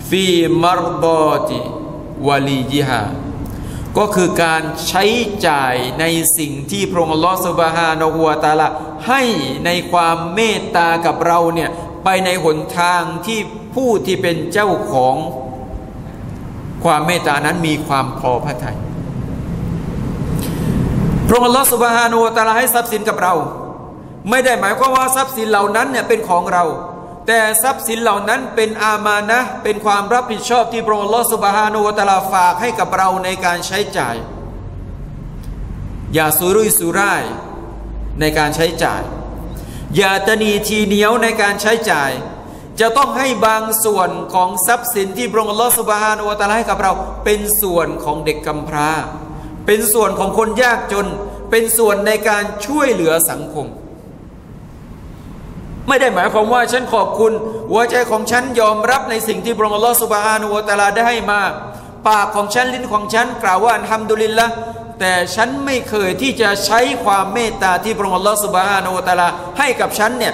ฟีมัรฎอติวะลีญิฮาก็คือการใช้จ่ายในสิ่งที่พระองค์อัลลอฮฺซุบฮานะฮูวะตะอาลาให้ในความเมตตากับเราเนี่ยไปในหนทางที่ผู้ที่เป็นเจ้าของความเมตตานั้นมีความพอพระทัยพระองค์อัลลอฮฺซุบฮานะฮูวะตะอาลาให้ทรัพย์สินกับเราไม่ได้หมายความว่าทรัพย์สินเหล่านั้นเนี่ยเป็นของเราแต่ทรัพย์สินเหล่านั้นเป็นอามานะห์เป็นความรับผิดชอบที่พระองค์อัลลอฮฺซุบฮานะฮูวะตะอาลาฝากให้กับเราในการใช้จ่ายอย่าสุรุ่ยสุร่ายในการใช้จ่ายอย่าตะนีทีเหนียวในการใช้จ่ายจะต้องให้บางส่วนของทรัพย์สินที่พระองค์อัลลอฮฺซุบฮานะฮูวะตะอาลาให้กับเราเป็นส่วนของเด็กกำพร้าเป็นส่วนของคนยากจนเป็นส่วนในการช่วยเหลือสังคมไม่ได้หมายความว่าฉันขอบคุณหัวใจของฉันยอมรับในสิ่งที่พระองค์อัลลอฮฺซุบฮานะฮูวะตะอาลาได้ให้มาปากของฉันลิ้นของฉันกล่าวว่าอัลฮัมดุลิลละห์แต่ฉันไม่เคยที่จะใช้ความเมตตาที่พระองค์อัลลอฮฺซุบฮานะฮูวะตะอาลาให้กับฉันเนี่ย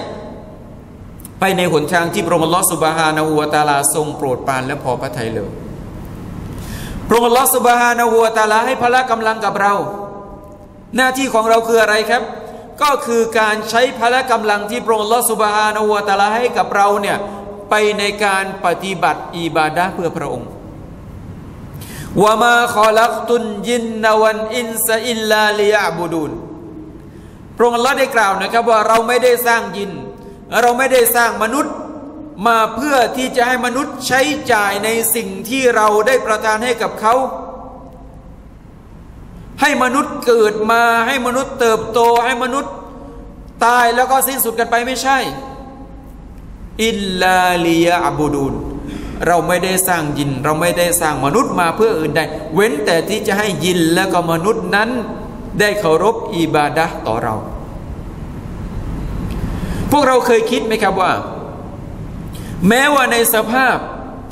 ไปในหนทางที่พระองค์อัลลอฮฺซุบฮานะฮูวะตะอาลาทรงโปรดปรานและพอพระทัยเลยพระองค์อัลลอฮฺซุบฮานะฮูวะตะอาลาให้พละกำลังกับเราหน้าที่ของเราคืออะไรครับก็คือการใช้พละกำลังที่พระองค์อัลลอฮฺซุบฮานะฮูวะตะอาลาให้กับเราเนี่ยไปในการปฏิบัติอิบาดะห์เพื่อพระองค์วะมาคอลักตุนยินนวันอินซะอิลลาลิยะบุดุนพระองค์อัลลอฮฺได้กล่าวนะครับว่าเราไม่ได้สร้างยินเราไม่ได้สร้างมนุษย์มาเพื่อที่จะให้มนุษย์ใช้จ่ายในสิ่งที่เราได้ประทานให้กับเขาให้มนุษย์เกิดมาให้มนุษย์เติบโตให้มนุษย์ตายแล้วก็สิ้นสุดกันไปไม่ใช่อิลลาลิยะบุดุนเราไม่ได้สร้างยินเราไม่ได้สร้างมนุษย์มาเพื่ออื่นใดเว้นแต่ที่จะให้ยินและก็มนุษย์นั้นได้เคารพอิบาดะห์ต่อเราพวกเราเคยคิดไหมครับว่าแม้ว่าในสภาพ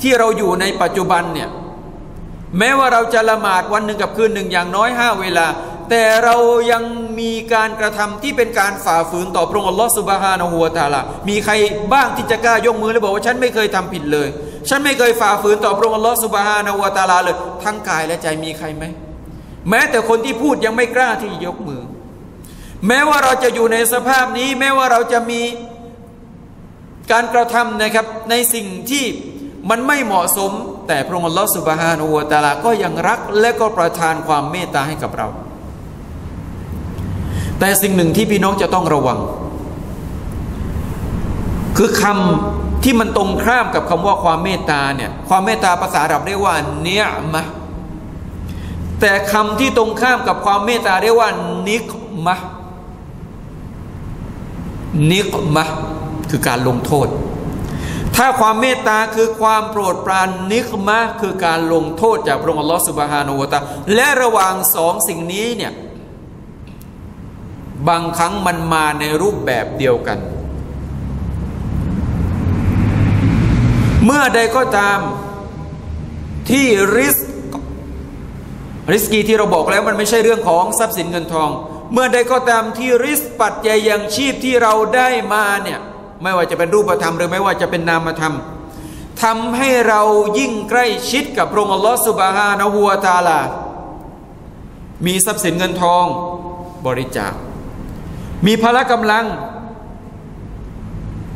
ที่เราอยู่ในปัจจุบันเนี่ยแม้ว่าเราจะละหมาดวันหนึ่งกับคืนหนึ่งอย่างน้อยห้าเวลาแต่เรายังมีการกระทำที่เป็นการฝ่าฝืนต่อพระองค์อัลลอฮฺซุบฮานะฮูวะตะอาลามีใครบ้างที่จะกล้ายกมือและบอกว่าฉันไม่เคยทำผิดเลยฉันไม่เคยฝ่าฝืนต่อพระองค์อัลลอฮฺซุบฮานะฮูวะตะอาลาเลยทั้งกายและใจมีใครไหมแม้แต่คนที่พูดยังไม่กล้าที่ยกมือแม้ว่าเราจะอยู่ในสภาพนี้แม้ว่าเราจะมีการกระทำนะครับในสิ่งที่มันไม่เหมาะสมแต่พระองค์อัลลอฮฺซุบฮานะฮูวะตะอาลาก็ยังรักและก็ประทานความเมตตาให้กับเราแต่สิ่งหนึ่งที่พี่น้องจะต้องระวังคือคำที่มันตรงข้ามกับคำว่าความเมตตาเนี่ยความเมตตาภาษาอาหรับเรียกว่าเนียมะแต่คำที่ตรงข้ามกับความเมตตาเรียกว่านิกมะนิกมะคือการลงโทษถ้าความเมตตาคือความโปรดปรานนิกมะคือการลงโทษจากพระองค์อัลลอฮฺซุบฮานะฮูวะตะอาลาและระหว่างสองสิ่งนี้เนี่ยบางครั้งมันมาในรูปแบบเดียวกันเมื่อใดก็ตามที่ริสริสกีที่เราบอกแล้วมันไม่ใช่เรื่องของทรัพย์สินเงินทองเมื่อใดก็ตามที่ริสปัจจัยยังชีพที่เราได้มาเนี่ยไม่ว่าจะเป็นรูปธรรมหรือไม่ว่าจะเป็นนามธรรมทำให้เรายิ่งใกล้ชิดกับพระองค์อัลลอฮฺซุบฮานะฮูวะตะอาลามีทรัพย์สินเงินทองบริจาคมีพละกำลัง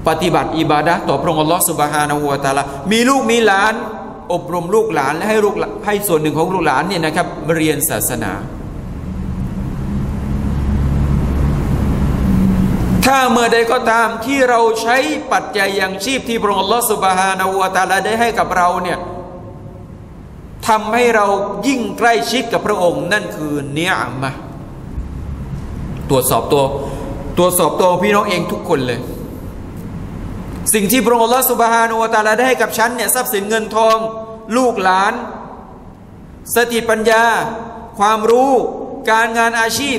ปฏิบัติอิบาดะห์ต่อพระองค์อัลลอฮฺซุบฮานะฮูวะตะอาลามีลูกมีหลานอบรมลูกหลานและให้ลูกให้ส่วนหนึ่งของลูกหลานเนี่ยนะครับเรียนศาสนาถ้าเมื่อใดก็ตามที่เราใช้ปัจจัยยังชีพที่พระองค์อัลลอฮฺซุบฮานะฮูวะตะอาลาได้ให้กับเราเนี่ยทำให้เรายิ่งใกล้ชิดกับพระองค์นั่นคือเนียมะตรวจสอบตัวตรวจสอบตัวพี่น้องเองทุกคนเลยสิ่งที่พระองค์อัลลอฮฺซุบฮานะฮูวะตะอาลาได้ให้กับฉันเนี่ยทรัพย์สินเงินทองลูกหลานสติปัญญาความรู้การงานอาชีพ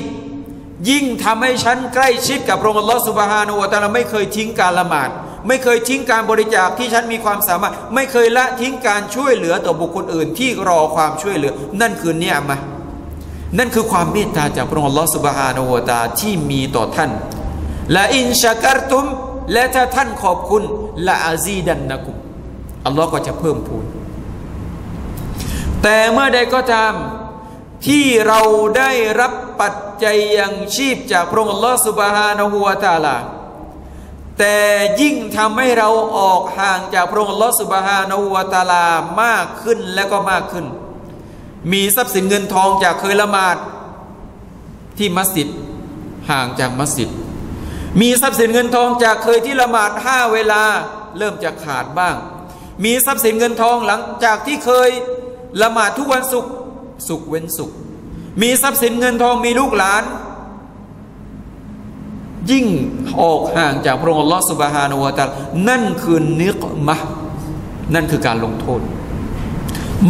ยิ่งทำให้ฉันใกล้ชิดกับพระองค์อัลลอฮฺซุบฮานะฮูวะตะอาลาไม่เคยทิ้งการละหมาด ไม่เคยทิ้งการบริจาคที่ฉันมีความสามารถไม่เคยละทิ้งการช่วยเหลือต่อบุคคลอื่นที่รอความช่วยเหลือนั่นคือเนี่ยมะนั่นคือความเมตตาจากพระองค์อัลลอฮฺซุบฮานะฮูวะตะอาลาที่มีต่อท่านละอินชะกัรตุมและถ้าท่านขอบคุณละอาซีดันนะกุมอัลลอฮ์ก็จะเพิ่มพูนแต่เมื่อใดก็ตามที่เราได้รับปัจจัยยังชีพจากพระองค์อัลลอฮฺซุบฮานะฮูวะตะอาลาแต่ยิ่งทำให้เราออกห่างจากพระองค์อัลลอฮฺซุบฮานะฮูวะตะอาลามากขึ้นและก็มากขึ้นมีทรัพย์สินเงินทองจากเคยละหมาดที่มัสยิดห่างจากมัสยิดมีทรัพย์สินเงินทองจากเคยที่ละหมาดห้าเวลาเริ่มจะขาดบ้างมีทรัพย์สินเงินทองหลังจากที่เคยละหมาดทุกวันศุกร์ศุกร์เว้นศุกร์มีทรัพย์สินเงินทองมีลูกหลานยิ่งออกห่างจากพระองค์อัลลอฮฺซุบฮานะฮูวะตะอาลานั่นคือนิกมะห์นั่นคือการลงโทษ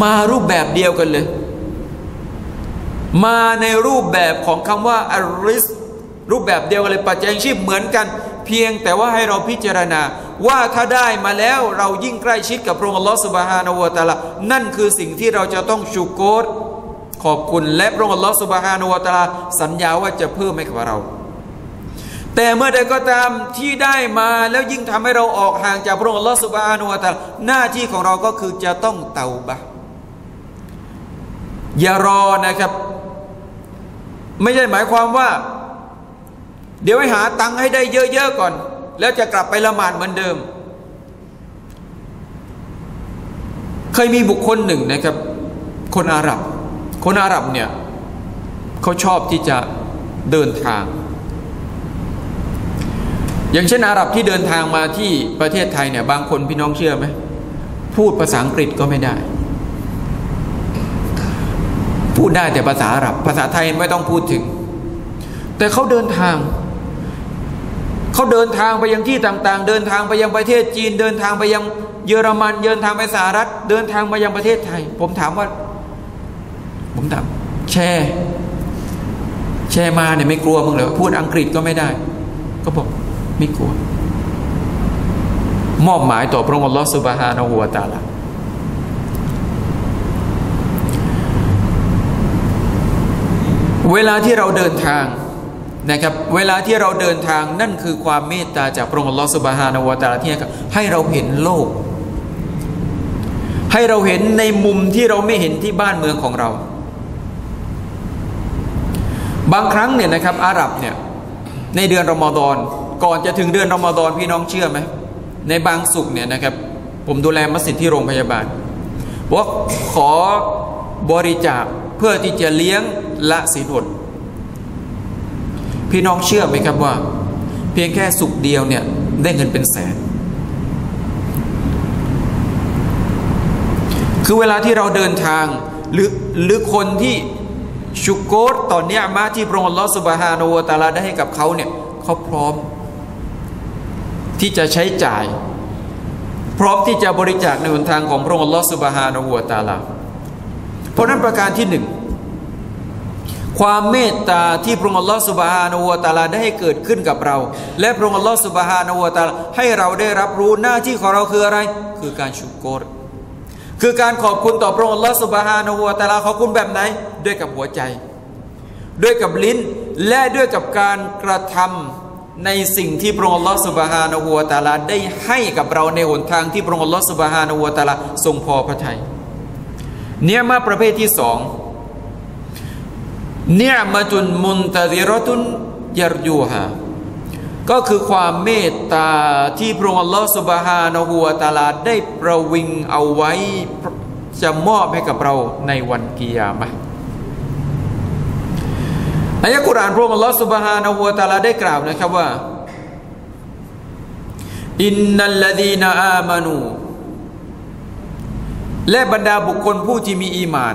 มารูปแบบเดียวกันเลยมาในรูปแบบของคำว่าอัลริซก์รูปแบบเดียวกันเลยปัจจัยชีพเหมือนกันเพียงแต่ว่าให้เราพิจารณาว่าถ้าได้มาแล้วเรายิ่งใกล้ชิดกับพระองค์อัลลอฮฺซุบฮานะฮูวะตะอาลานั่นคือสิ่งที่เราจะต้องชูโกรขอบคุณและพระองค์อัลลอฮฺซุบฮานะฮูวะตะอาลาสัญญาว่าจะเพิ่มให้กับเราแต่เมื่อใดก็ตามที่ได้มาแล้วยิ่งทำให้เราออกห่างจากพระองค์อัลลอฮฺซุบฮานะฮูวะตะอาลาหน้าที่ของเราก็คือจะต้องเตาบะอย่ารอนะครับไม่ใช่หมายความว่าเดี๋ยวไปหาตังค์ให้ได้เยอะๆก่อนแล้วจะกลับไปละหมาดเหมือนเดิมเคยมีบุคคลหนึ่งนะครับคนอาหรับคนอาหรับเนี่ยเขาชอบที่จะเดินทางอย่างเช่นอาหรับที่เดินทางมาที่ประเทศไทยเนี่ยบางคนพี่น้องเชื่อไหมพูดภาษาอังกฤษก็ไม่ได้พูดได้แต่ภาษาอาหรับภาษาไทยไม่ต้องพูดถึงแต่เขาเดินทางเขาเดินทางไปยังที่ต่างๆเดินทางไปยังประเทศจีนเดินทางไปยังเยอรมันเดินทางไปสหรัฐเดินทางไปยังประเทศไทยผมถามว่าผมถามแชร์แชร์มาเนี่ยไม่กลัวมึงเหรอพูดอังกฤษก็ไม่ได้ก็บอกไม่กลัวมอบหมายต่อพระองค์อัลลอฮฺซุบฮานะฮูวะตะอาลาเวลาที่เราเดินทางนะครับเวลาที่เราเดินทางนั่นคือความเมตตาจากพระองค์อัลลอฮฺซุบฮานะฮูวะตะอาลาที่ให้เราเห็นโลกให้เราเห็นในมุมที่เราไม่เห็นที่บ้านเมืองของเราบางครั้งเนี่ยนะครับอาหรับเนี่ยในเดือนรอมฎอนก่อนจะถึงเดือนรอมฎอนพี่น้องเชื่อไหมในบางศุกร์เนี่ยนะครับผมดูแลมัสยิดที่โรงพยาบาลว่าขอบริจาคเพื่อที่จะเลี้ยงละศีลอดพี่น้องเชื่อไหมครับว่าเพียงแค่ศุกร์เดียวเนี่ยได้เงินเป็นแสนคือเวลาที่เราเดินทางหรือหรือคนที่ชุกโกรต่อเนี้ยมาที่พระองค์อัลลอฮฺซุบฮานะฮูวะตะอาลาได้ให้กับเขาเนี่ยเขาพร้อมที่จะใช้จ่ายพร้อมที่จะบริจาคในหนทางของพระองค์อัลลอฮฺซุบฮานะฮูวะตะอาลาเพราะนั้นประการที่หนึ่งความเมตตาที่พระองค์อัลลอฮฺซุบฮานะฮูวะตะอาลาได้ให้เกิดขึ้นกับเราและพระองค์อัลลอฮฺซุบฮานะฮูวะตะอาลาให้เราได้รับรู้หน้าที่ของเราคืออะไรคือการชุกโกรคือการขอบคุณต่อพระองค์อัลลอฮฺซุบฮานะฮูวะตะอาลาขอบคุณแบบไหนด้วยกับหัวใจด้วยกับลิ้นและด้วยกับการกระทำในสิ่งที่พระองค์อัลลอฮฺซุบฮานะฮูวะตะอาลาได้ให้กับเราในหนทางที่พระองค์อัลลอฮฺซุบฮานะฮูวะตะอาลาทรงพอพระทัยเนื้อมาประเภทที่สองเนื้อมาจุนมุนตะซิรอตุนยัรยูฮาก็คือความเมตตาที่พระองค์อัลลอฮฺซุบฮานะฮูวะตะอาลาได้ประวิงเอาไว้จะมอบให้กับเราในวันกิยามะฮ์ในอัลกุรอานพระองค์อัลลอฮฺซุบฮานะฮูวะตะอาลาได้กล่าวนะครับว่าอินนัลลซีนาอามานูและบรรดาบุคคลผู้ที่มีอีมาน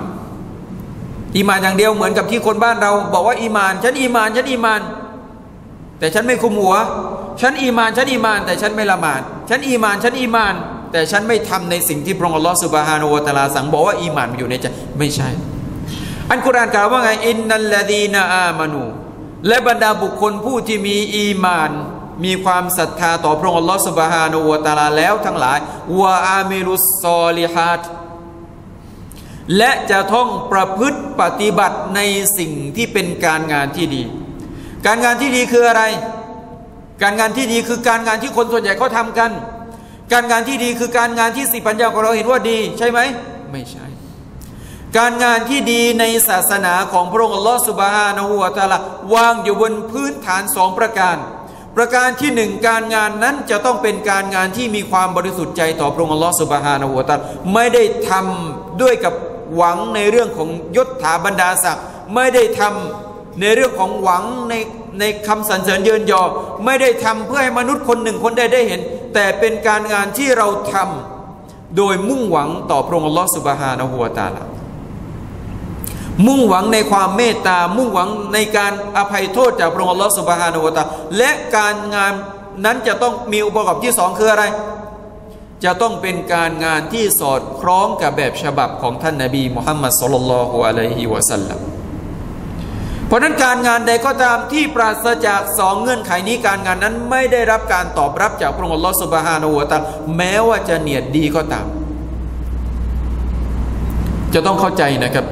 อีมานอย่างเดียวเหมือนกับที่คนบ้านเราบอกว่าอีมานฉันอีมานฉันอีมานแต่ฉันไม่คุมหัวฉันอีมานฉันอีมานแต่ฉันไม่ละหมาดฉันอีมานฉันอีมานแต่ฉันไม่ทำในสิ่งที่พระองค์อัลลอฮฺซุบฮานะฮูวะตะอาลาสั่งบอกว่าอีมานอยู่ในใจไม่ใช่อันกุรอานกล่าวว่าไงอินนัลลดีนาอามานูและบรรดาบุคคลผู้ที่มีอีมาน มีความศรัทธาต่อพระองค์อัลลอฮฺซุบฮานะฮูวะตะอาลาแล้วทั้งหลายวะอามิลุสซอลิฮัตและจะต้องประพฤติปฏิบัติในสิ่งที่เป็นการงานที่ดีการงานที่ดีคืออะไรการงานที่ดีคือการงานที่คนส่วนใหญ่เขาทำกันการงานที่ดีคือการงานที่สิปัญญาของเราเห็นว่าดีใช่ไหมไม่ใช่การงานที่ดีในศาสนาของพระองค์อัลลอฮฺซุบฮานะฮูวะตะอาลาวางอยู่บนพื้นฐานสองประการประการที่หนึ่งการงานนั้นจะต้องเป็นการงานที่มีความบริสุทธิ์ใจต่อพระองค์อัลลอฮฺซุบฮานะฮูวะตะอาลาไม่ได้ทำด้วยกับหวังในเรื่องของยศถาบรรดาศักดิ์ไม่ได้ทำในเรื่องของหวังในในคำสรรเสริญเยินยอไม่ได้ทำเพื่อให้มนุษย์คนหนึ่งคนใดได้เห็นแต่เป็นการงานที่เราทำโดยมุ่งหวังต่อพระองค์อัลลอฮฺซุบฮานะฮูวะตะอาลามุ่งหวังในความเมตตามุ่งหวังในการอภัยโทษจากพระองค์อัลลอฮฺซุบฮานะฮูวะตะอาลาและการงานนั้นจะต้องมีองค์ประกอบที่สองคืออะไรจะต้องเป็นการงานที่สอดคล้องกับแบบฉบับของท่านนบีมุฮัมมัดศ็อลลัลลอฮุอะลัยฮิวะซัลลัมเพราะนั้นการงานใดก็ตามที่ปราศจากสองเงื่อนไขนี้การงานนั้นไม่ได้รับการตอบรับจากพระองค์อัลลอฮฺซุบฮานะฮูวะตะอาลาแม้ว่าจะเนียดดีก็ตามจะต้องเข้าใจนะครับ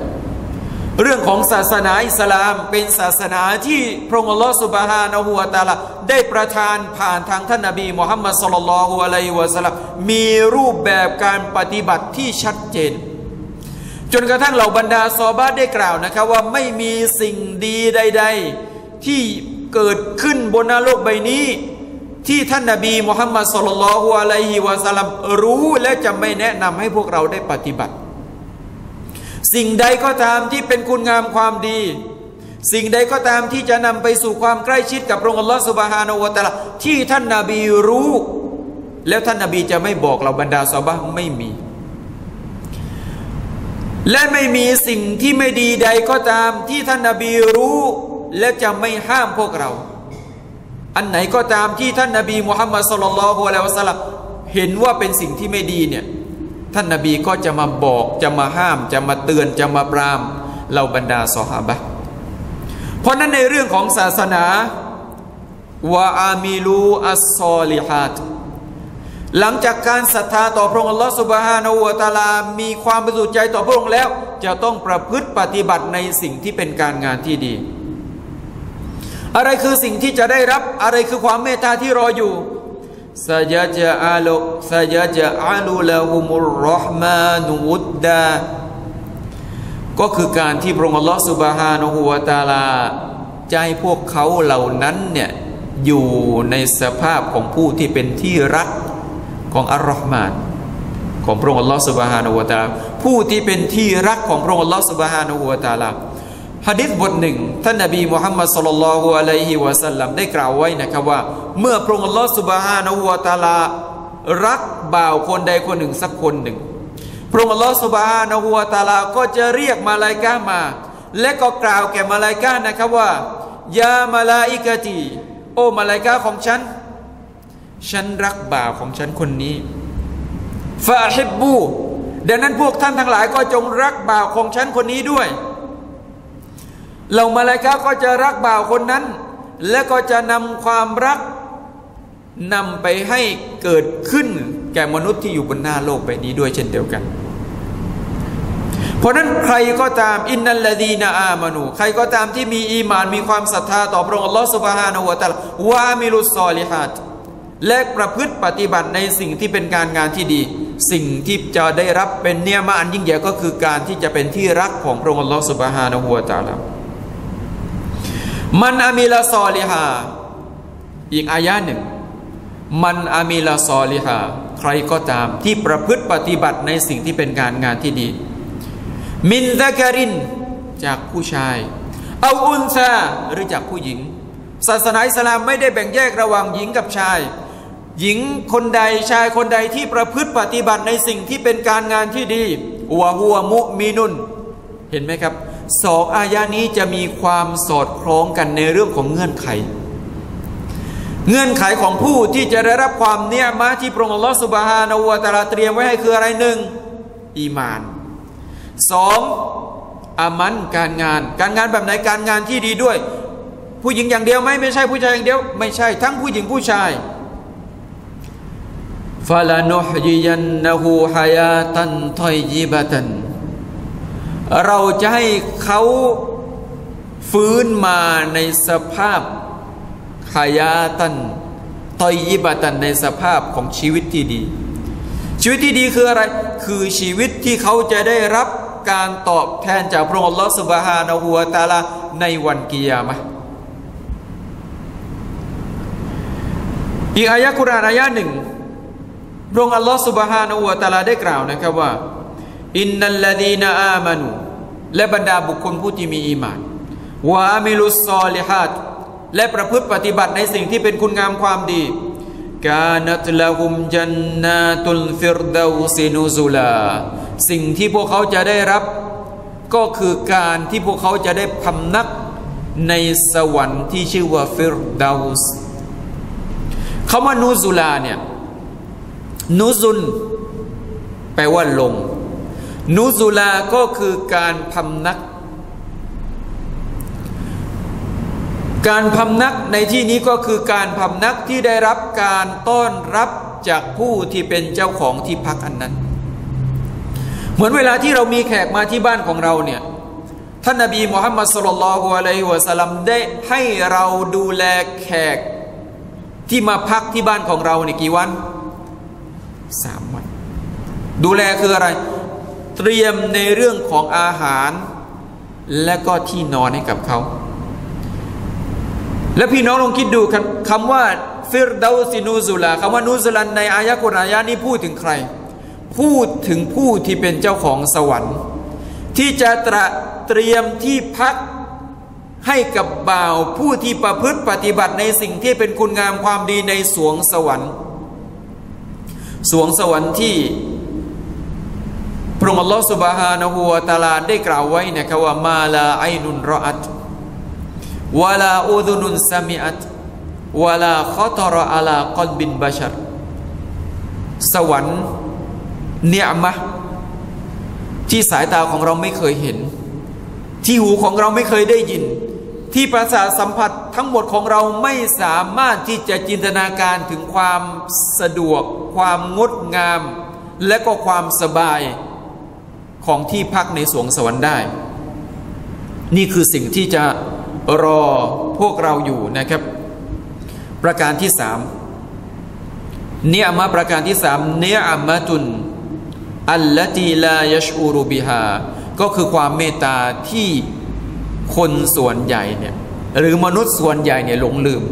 เรื่องของศาสนาอิสลามเป็นศาสนาที่พระองค์อัลลอฮฺซุบฮานะฮูวะตะอาลาได้ประทานผ่านทางท่านนบีมุฮัมมัดศ็อลลัลลอฮุอะลัยฮิวะซัลลัมมีรูปแบบการปฏิบัติที่ชัดเจนจนกระทั่งเหล่าบรรดาซอฮาบะห์ได้กล่าวนะครับว่าไม่มีสิ่งดีใดๆที่เกิดขึ้นบนโลกใบนี้ที่ท่านนบีมุฮัมมัดศ็อลลัลลอฮุอะลัยฮิวะซัลลัมรู้และจะไม่แนะนำให้พวกเราได้ปฏิบัติสิ่งใดก็ตามที่เป็นคุณงามความดีสิ่งใดก็ตามที่จะนำไปสู่ความใกล้ชิดกับพระองค์อัลลอฮฺซุบฮานะฮูวะตะอาลาที่ท่านนบีรู้แล้วท่านนบีจะไม่บอกเราบรรดาซอฮาบะห์ไม่มีและไม่มีสิ่งที่ไม่ดีใดก็ตามที่ท่านนบีรู้และจะไม่ห้ามพวกเราอันไหนก็ตามที่ท่านนบีมุฮัมมัดศ็อลลัลลอฮุอะลัยฮิวะซัลลัมเห็นว่าเป็นสิ่งที่ไม่ดีเนี่ยท่านนบีก็จะมาบอกจะมาห้ามจะมาเตือนจะมาปรามเหล่าบรรดาซอฮาบะห์เพราะนั้นในเรื่องของศาสนาวะอามิลูอัสซอลิฮัตหลังจากการศรัทธาต่อพระองค์อัลลอฮฺซุบฮานะฮูวะตะอาลามีความบริสุทธิ์ใจต่อพระองค์แล้วจะต้องประพฤติปฏิบัติในสิ่งที่เป็นการงานที่ดีอะไรคือสิ่งที่จะได้รับอะไรคือความเมตตาที่รออยู่ซะยะจะอาลุซะยะจะอาลุละฮุมุรเราะห์มานุวุดดาก็คือการที่พระองค์อัลลอฮฺซุบฮานะฮูวะตะอาลาจะให้พวกเขาเหล่านั้นเนี่ยอยู่ในสภาพของผู้ที่เป็นที่รักของอัลลอฮ์มานของพระองค์อัลลอฮฺซุบฮานะฮูวะตะอาลาผู้ที่เป็นที่รักของพระองค์อัลลอฮฺซุบฮานะฮูวะตะอาลาหะดีษบทหนึ่งท่านนบีมุฮัมมัดศ็อลลัลลอฮุอะลัยฮิวะซัลลัมได้กล่าวไว้นะครับว่าเมื่อพระองค์อัลลอฮฺซุบฮานะฮูวะตะอาลารักบ่าวคนใดคนหนึ่งสักคนหนึ่งพระองค์อัลลอฮฺซุบฮานะฮูวะตะอาลาก็จะเรียกมาลาอิกะฮ์มาและก็กล่าวแก่มาลาอิกะฮ์นะครับว่ายามาลาอิกะตีโอ้มาลาอิกะฮ์ของฉันฉันรักบ่าวของฉันคนนี้ฟาฮิบบูดังนั้นพวกท่านทั้งหลายก็จงรักบ่าวของฉันคนนี้ด้วยเหล่ามาลาอิกะฮ์ก็จะรักบ่าวคนนั้นและก็จะนำความรักนำไปให้เกิดขึ้นแก่มนุษย์ที่อยู่บนหน้าโลกใบนี้ด้วยเช่นเดียวกันเพราะนั้นใครก็ตามอินนัลลดีนะอามานูใครก็ตามที่มีอีมานมีความศรัทธาต่อพระองค์อัลลอฮฺซุบฮานะฮูวะตะอาลาวะอามิลุสซอลิฮัตและประพฤติปฏิบัติในสิ่งที่เป็นการงานที่ดีสิ่งที่จะได้รับเป็นเนียมะฮ์อันยิ่งใหญ่ก็คือการที่จะเป็นที่รักของพระองค์อัลลอฮฺซุบฮานะฮูวะตะอาลามันอามิลาซอลิฮาอีกอายะหนึ่งมันอามิลาซอลิฮาใครก็ตามที่ประพฤติปฏิบัติในสิ่งที่เป็นการงานที่ดีมินซะกะรินจากผู้ชายเอาอุนซาหรือจากผู้หญิงศาสนาอิสลามไม่ได้แบ่งแยกระหว่างหญิงกับชายหญิงคนใดชายคนใดที่ประพฤติปฏิบัติในสิ่งที่เป็นการงานที่ดีวะฮุวะมุมินุนเห็นไหมครับสองอายะนี้จะมีความสอดคล้องกันในเรื่องของเงื่อนไขเงื่อนไขของผู้ที่จะได้รับความเนียมะฮ์ที่พระองค์อัลลอฮฺซุบฮานะฮูวะตะอาลาเตรียมไว้ให้คืออะไรหนึ่งอีมานสองอามันการงานการงานแบบไหนการงานที่ดีด้วย ผู้หญิงอย่างเดียวไหมไม่ใช่ผู้ชายอย่างเดียวไม่ใช่ทั้งผู้หญิงผู้ชายฟะลานุฮยิยันนะฮูฮายาตันฏอยยิบะตันเราจะให้เขาฟื้นมาในสภาพฮายาตันฏอยยิบะตันในสภาพของชีวิตที่ดีชีวิตที่ดีคืออะไรคือชีวิตที่เขาจะได้รับการตอบแทนจากพระองค์อัลลอฮฺซุบฮานะฮูวะตะอาลาในวันกิยามะห์อีกอายะกุรอานอายะหนึ่งพระองค์อัลลอฮฺซุบฮานะฮูวะตะอาลาได้กล่าวนะครับว่าอินนัลลดีนะอามานูและบรรดาบุคคลผู้ที่มีอีหม่านวะอามิลุสซอลิฮาตและประพฤติปฏิบัติในสิ่งที่เป็นคุณงามความดีกานัตละฮุมจันนาตุลฟิรดาวซินูซุลาสิ่งที่พวกเขาจะได้รับก็คือการที่พวกเขาจะได้พำนักในสวรรค์ที่ชื่อว่าฟิรดาวส์คำว่านูซุลาเนี่ยนูซุลแปลว่าลงนูซุลาก็คือการพำนักการพำนักในที่นี้ก็คือการพำนักที่ได้รับการต้อนรับจากผู้ที่เป็นเจ้าของที่พักอันนั้นเหมือนเวลาที่เรามีแขกมาที่บ้านของเราเนี่ยท่านนบีมุฮัมมัดศ็อลลัลลอฮุอะลัยฮิวะซัลลัมได้ให้เราดูแลแขกที่มาพักที่บ้านของเราเนี่ยกี่วันสามวันดูแลคืออะไรเตรียมในเรื่องของอาหารและก็ที่นอนให้กับเขาและพี่น้องลองคิดดูคำว่าฟิรดาวซินูซุลาคำว่านูซุลันในอายะกุรอานอายะนี้พูดถึงใครพูดถึงผู้ที่เป็นเจ้าของสวรรค์ที่จะตระเตรียมที่พักให้กับบ่าวผู้ที่ประพฤติปฏิบัติในสิ่งที่เป็นคุณงามความดีในสวงสวรรค์สวงสวรรค์ที่พระองค์อัลลอฮฺซุบฮานะฮูวะตะอาลาได้กล่าวไว้นะครับว่ามาลาไอนุนรออัตวะลาอูซุนุนซามิอัตวะลาคอตรออะลากัลบินบะชัรสวรรค์เนียมะที่สายตาของเราไม่เคยเห็นที่หูของเราไม่เคยได้ยินที่ประสาทสัมผัสทั้งหมดของเราไม่สามารถที่จะจินตนาการถึงความสะดวกความงดงามและก็ความสบายของที่พักในสวงสวรรค์ได้นี่คือสิ่งที่จะรอพวกเราอยู่นะครับประการที่สามเนียมาประการที่สามเนียมะตุนอัลละตีลายชอูรุบิฮาก็คือความเมตตาที่คนส่วนใหญ่เนี่ยหรือมนุษย์ส่วนใหญ่เนี่ยหลงลืม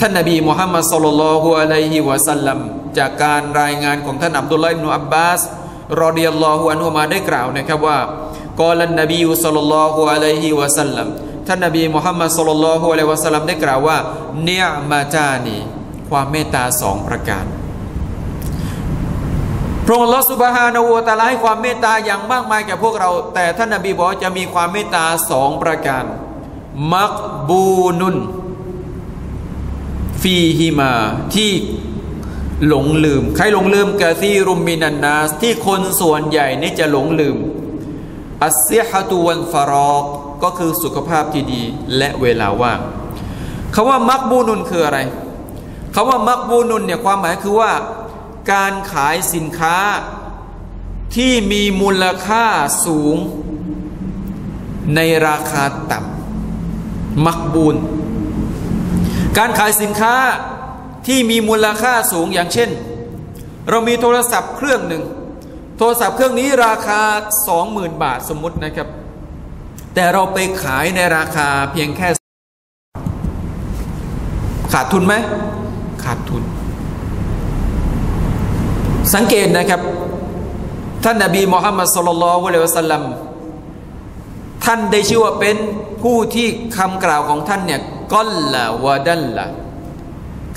ท่านนบีมุฮัมมัดศ็อลลัลลอฮุอะลัยฮิวะซัลลัมจากการรายงานของท่านอับดุลลอฮ์อิบนุอับบาสรอฎิยัลลอฮุอันฮุมาได้กล่าวนะครับว่ากอลันนบีศ็อลลัลลอฮุอะลัยฮิวะซัลลัมท่านนบีมุฮัมมัดศ็อลลัลลอฮุอะลัยฮิวะซัลลัมได้กล่าวว่าเนียมะตานีความเมตตาสองประการพระองค์อัลลอฮฺซุบฮานะฮูวะตะอาลาให้ความเมตตาอย่างมากมายแก่พวกเราแต่ท่านนบีบอกจะมีความเมตตาสองประการมักบูนุนฟีฮิมาที่หลงลืมใครหลงลืมกะซีรุมมินันนาสที่คนส่วนใหญ่นี่จะหลงลืมอัสซิฮะตุวัลฟะรอกก็คือสุขภาพที่ดีและเวลาว่างคำว่ามักบูนุนคืออะไรคำว่ามักบูนุนเนี่ยความหมายคือว่าการขายสินค้าที่มีมูลค่าสูงในราคาต่ำมักบูนการขายสินค้าที่มีมูลค่าสูงอย่างเช่นเรามีโทรศัพท์เครื่องหนึ่งโทรศัพท์เครื่องนี้ราคา สองหมื่น บาทสมมุตินะครับแต่เราไปขายในราคาเพียงแค่ขาดทุนไหมขาดทุนสังเกตนะครับท่านนบีมุฮัมมัดศ็อลลัลลอฮุอะลัยฮิวะซัลลัมท่านได้ชื่อว่าเป็นผู้ที่คำกล่าวของท่านเนี่ยกัลลาวะดัลละ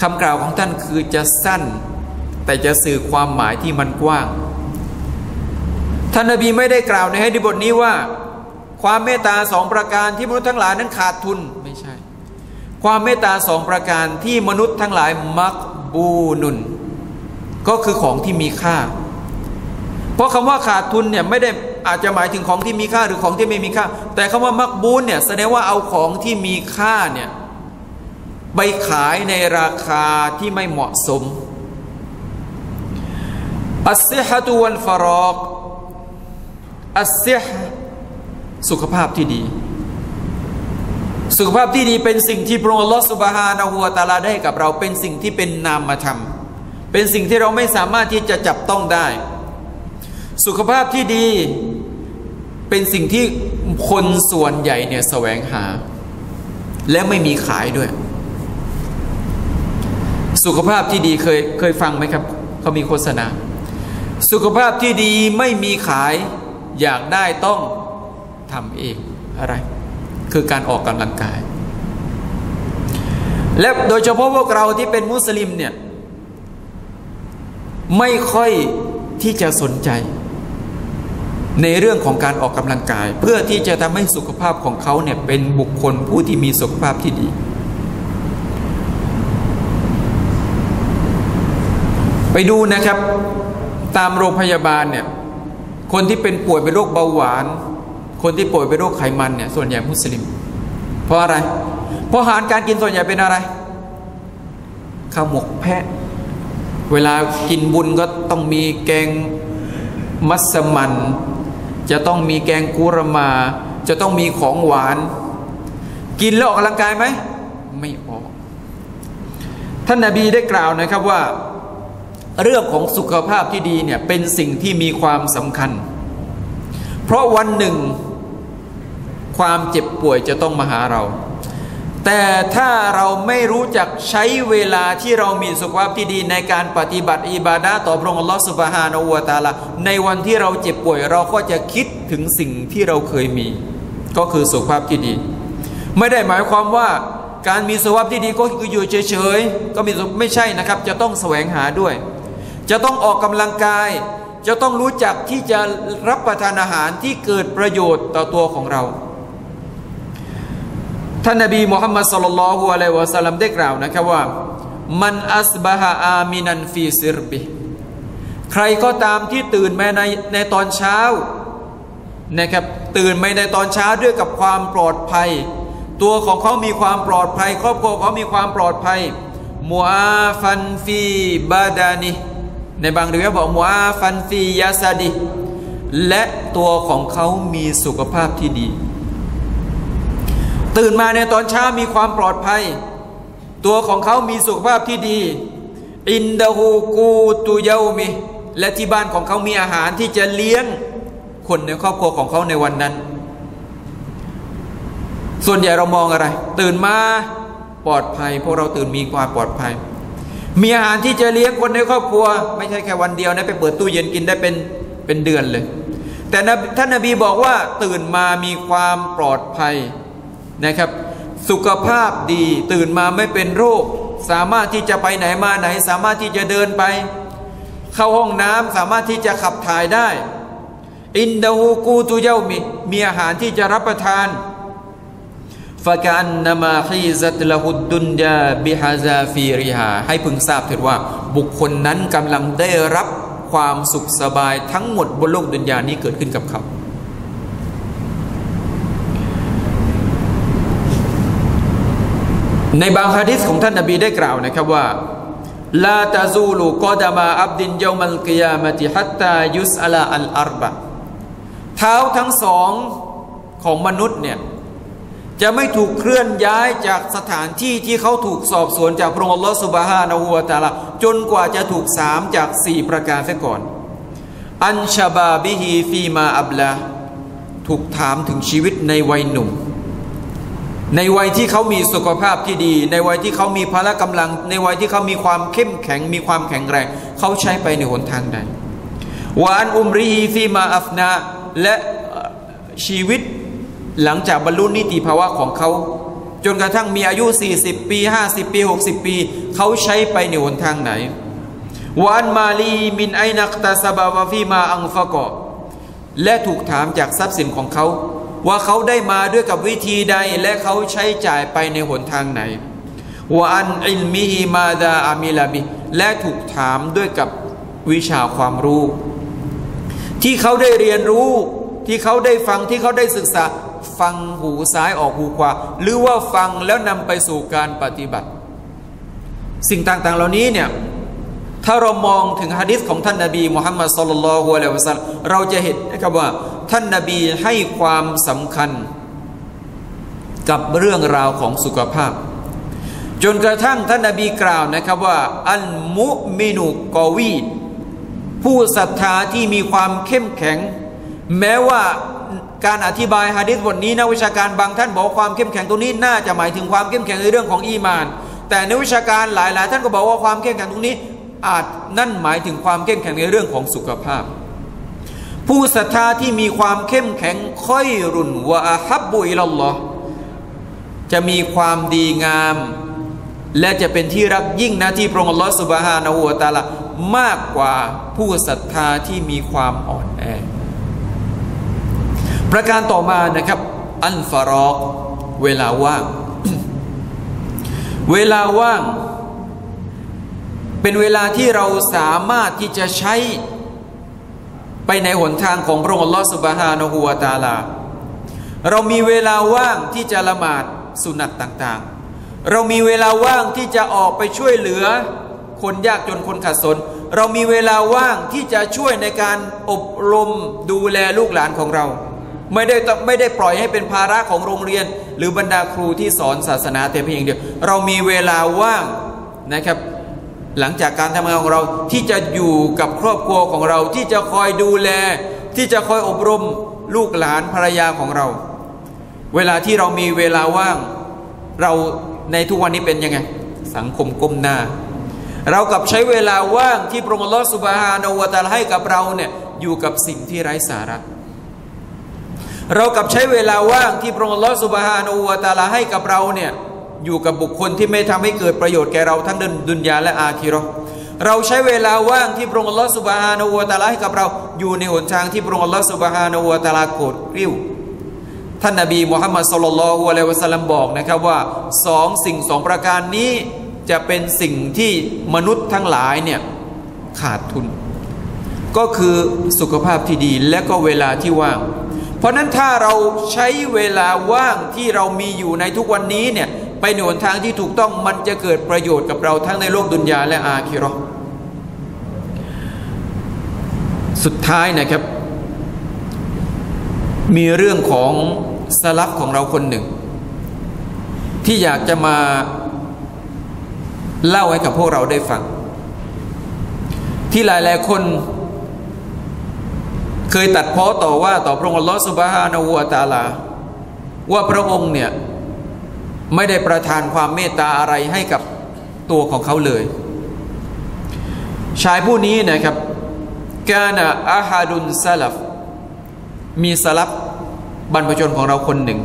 คำกล่าวของท่านคือจะสั้นแต่จะสื่อความหมายที่มันกว้างท่านนบีไม่ได้กล่าวในหะดีษบทนี้ว่าความเมตตาสองประการที่มนุษย์ทั้งหลายนั้นขาดทุนไม่ใช่ความเมตตาสองประการที่มนุษย์ทั้งหลายมักบูนุนก็คือของที่มีค่าเพราะคำว่าขาดทุนเนี่ยไม่ได้อาจจะหมายถึงของที่มีค่าหรือของที่ไม่มีค่าแต่คำว่ามักบูนเนี่ยแสดงว่าเอาของที่มีค่าเนี่ย ไปขายในราคาที่ไม่เหมาะสมอัสซิฮะตุวัลฟะรอกอัสซิฮะสุขภาพที่ดีสุขภาพที่ดีเป็นสิ่งที่พระองค์อัลลอฮฺซุบฮานะฮูวะตะอาลาได้กับเราเป็นสิ่งที่เป็นนามธรรมเป็นสิ่งที่เราไม่สามารถที่จะจับต้องได้สุขภาพที่ดีเป็นสิ่งที่คนส่วนใหญ่เนี่ยแสวงหาและไม่มีขายด้วยสุขภาพที่ดีเคยเคยฟังไหมครับเขามีโฆษณาสุขภาพที่ดีไม่มีขายอยากได้ต้องทำเองอะไรคือการออกกำลังกายและโดยเฉพาะพวกเราที่เป็นมุสลิมเนี่ยไม่ค่อยที่จะสนใจในเรื่องของการออกกำลังกายเพื่อที่จะทำให้สุขภาพของเขาเนี่ยเป็นบุคคลผู้ที่มีสุขภาพที่ดีไปดูนะครับตามโรงพยาบาลเนี่ยคนที่เป็นป่วยเป็นโรคเบาหวานคนที่ป่วยเป็นโรคไขมันเนี่ยส่วนใหญ่มุสลิมเพราะอะไรเพราะอาหารการกินส่วนใหญ่เป็นอะไรข้าวหมกแพะเวลากินบุญก็ต้องมีแกงมัสมั่นจะต้องมีแกงกุรมาจะต้องมีของหวานกินแล้วออกกำลังกายไหมไม่ออกท่านนบีได้กล่าวนะครับว่าเรื่องของสุขภาพที่ดีเนี่ยเป็นสิ่งที่มีความสำคัญเพราะวันหนึ่งความเจ็บป่วยจะต้องมาหาเราแต่ถ้าเราไม่รู้จักใช้เวลาที่เรามีสุขภาพที่ดีในการปฏิบัติอิบาดะห์ต่อพระองค์อัลลอฮฺซุบฮานะฮูวะตะอาลาในวันที่เราเจ็บป่วยเราก็จะคิดถึงสิ่งที่เราเคยมีก็คือสุขภาพที่ดีไม่ได้หมายความว่าการมีสุขภาพที่ดีก็คืออยู่เฉยๆก็มีไม่ใช่นะครับจะต้องแสวงหาด้วยจะต้องออกกำลังกายจะต้องรู้จักที่จะรับประทานอาหารที่เกิดประโยชน์ต่อตัวของเราท่านนบีมุฮัมมัดศ็อลลัลลอฮุอะลัยฮิวะซัลลัมได้กล่าวนะครับว่ามันอัสบะฮะอามินันฟีซิรบิใครก็ตามที่ตื่นมาในในตอนเช้านะครับตื่นมาในตอนเช้าด้วยกับความปลอดภัยตัวของเขามีความปลอดภัยครอบครัวเขามีความปลอดภัยมัวฟันฟีบาดานิในบางเรื่องบอกมัวฟันฟียาซาดิและตัวของเขามีสุขภาพที่ดีตื่นมาในตอนเช้ามีความปลอดภัยตัวของเขามีสุขภาพที่ดีอินดะฮูกูตุเยามิและที่บ้านของเขามีอาหารที่จะเลี้ยงคนในครอบครัวของเขาในวันนั้นส่วนใหญ่เรามองอะไรตื่นมาปลอดภัยพวกเราตื่นมีความปลอดภัยมีอาหารที่จะเลี้ยงคนในครอบครัวไม่ใช่แค่วันเดียวนะไปเปิดตู้เย็นกินได้เป็นเป็นเดือนเลยแต่ท่านนบีบอกว่าตื่นมามีความปลอดภัยนะครับสุขภาพดีตื่นมาไม่เป็นโรคสามารถที่จะไปไหนมาไหนสามารถที่จะเดินไปเข้าห้องน้ำสามารถที่จะขับถ่ายได้อินดะฮูกูตุเยามิมีอาหารที่จะรับประทานฟะกะอันนะมาฮีซัตละฮุดดุนยาบิฮาซาฟีริฮาให้พึงทราบเถิดว่าบุคคลนั้นกำลังได้รับความสุขสบายทั้งหมดบนโลกดุนยานี้เกิดขึ้นกับเขาในบางหะดีษของท่านนบีได้กล่าวนะครับว่าลาตะซูลูกอดะมาอับดินเยามัลกิยามะติฮัตตายุสอะลาอัลอัรบะเท้าทั้งสองของมนุษย์เนี่ยจะไม่ถูกเคลื่อนย้ายจากสถานที่ที่เขาถูกสอบสวนจากพระองค์อัลเลาะห์ซุบฮานะฮูวะตะอาลาจนกว่าจะถูกสามจากสี่ประการเสียก่อนอันชะบาบิฮีฟีมาอับลาถูกถามถึงชีวิตในวัยหนุ่มในวัยที่เขามีสุขภาพที่ดีในวัยที่เขามีพละกำลังในวัยที่เขามีความเข้มแข็งมีความแข็งแรงเขาใช้ไปในหนทางใดวะอันอุมรีฮีฟีมาอัฟนาและชีวิตหลังจากบรรลุนิติภาวะของเขาจนกระทั่งมีอายุสี่สิบปีห้าสิบปีหกสิบปีเขาใช้ไปในหนทางไหนวะอันมาลีมินไอนักตะซะบะวะฟีมาอังฟะกอและถูกถามจากทรัพย์สินของเขาว่าเขาได้มาด้วยกับวิธีใดและเขาใช้จ่ายไปในหนทางไหนวะอันอิลมิฮิมาดาอามิลาบิและถูกถามด้วยกับวิชาความรู้ที่เขาได้เรียนรู้ที่เขาได้ฟังที่เขาได้ศึกษาฟังหูซ้ายออกหูขวาหรือว่าฟังแล้วนำไปสู่การปฏิบัติ สิ่งต่างๆเหล่านี้เนี่ยถ้าเรามองถึงหะดีษของท่านนบีมุฮัมมัดศ็อลลัลลอฮุอะลัยฮิวะซัลลัมเราจะเห็นนะครับว่าท่านนบีให้ความสำคัญกับเรื่องราวของสุขภาพจนกระทั่งท่านนบีกล่าวนะครับว่าอัลมุมินุกอวีผู้ศรัทธาที่มีความเข้มแข็งแม้ว่าการอธิบายหะดีษบทนี้นักวิชาการบางท่านบอกความเข้มแข็งตรงนี้น่าจะหมายถึงความเข้มแข็งในเรื่องของอีมานแต่นักวิชาการหลายๆท่านก็บอกว่าความเข้มแข็งตรงนี้อาจนั่นหมายถึงความเข้มแข็งในเรื่องของสุขภาพผู้ศรัทธาที่มีความเข้มแข็งค่อยรุนวะอะฮับบุอิลลอฮ์จะมีความดีงามและจะเป็นที่รักยิ่งนะที่พระองค์อัลลอฮ์ซุบฮานะฮูวะตะอาลามากกว่าผู้ศรัทธาที่มีความอ่อนแอประการต่อมานะครับอันฟารอฆเวลาว่าง เวลาว่างเป็นเวลาที่เราสามารถที่จะใช้ไปในหนทางของพระองค์อัลลอฮ์ซุบฮานะฮูวะตะอาลาเรามีเวลาว่างที่จะละหมาดสุนัตต่างๆเรามีเวลาว่างที่จะออกไปช่วยเหลือคนยากจนคนขัดสนเรามีเวลาว่างที่จะช่วยในการอบรมดูแลลูกหลานของเราไม่ได้ไม่ได้ปล่อยให้เป็นภาระของโรงเรียนหรือบรรดาครูที่สอนศาสนาแต่เพียงเดียวเรามีเวลาว่างนะครับหลังจากการทำงานของเราที่จะอยู่กับครอบครัวของเราที่จะคอยดูแลที่จะคอยอบรมลูกหลานภรรยาของเราเวลาที่เรามีเวลาว่างเราในทุกวันนี้เป็นยังไงสังคมก้มหน้าเรากับใช้เวลาว่างที่พระองค์อัลเลาะห์ซุบฮานะฮูวะตะอาลาให้กับเราเนี่ยอยู่กับสิ่งที่ไร้สาระเรากับใช้เวลาว่างที่พระองค์อัลเลาะห์ซุบฮานะฮูวะตะอาลาให้กับเราเนี่ยอยู่กับบุคคลที่ไม่ทำให้เกิดประโยชน์แก่เราทั้งดุนยาและอาคิเราะห์เราใช้เวลาว่างที่พระองค์อัลเลาะห์ซุบฮานะฮูวะตะอาลาให้กับเราอยู่ในหนทางที่พระองค์อัลเลาะห์ซุบฮานะฮูวะตะอาลาโกรธกริ้วท่านนบีมุฮัมมัดศ็อลลัลลอฮุอะลัยฮิวะซัลลัมบอกนะครับว่าสองสิ่งสองประการนี้จะเป็นสิ่งที่มนุษย์ทั้งหลายเนี่ยขาดทุนก็คือสุขภาพที่ดีและก็เวลาที่ว่างเพราะนั้นถ้าเราใช้เวลาว่างที่เรามีอยู่ในทุกวันนี้เนี่ยไปในหนทางที่ถูกต้องมันจะเกิดประโยชน์กับเราทั้งในโลกดุนยาและอาคิเราะห์สุดท้ายนะครับมีเรื่องของสลัฟของเราคนหนึ่งที่อยากจะมาเล่าให้กับพวกเราได้ฟังที่หลายๆคนเคยตัดพ้อต่อว่าต่อพระองค์อัลลอฮฺซุบฮานะฮูวะตะอาลาว่าพระองค์เนี่ยไม่ได้ประทานความเมตตาอะไรให้กับตัวของเขาเลยชายผู้นี้นะครับกานะอะฮะดุนซะลัฟมีสลับบรรพชนของเราคนหนึ่ง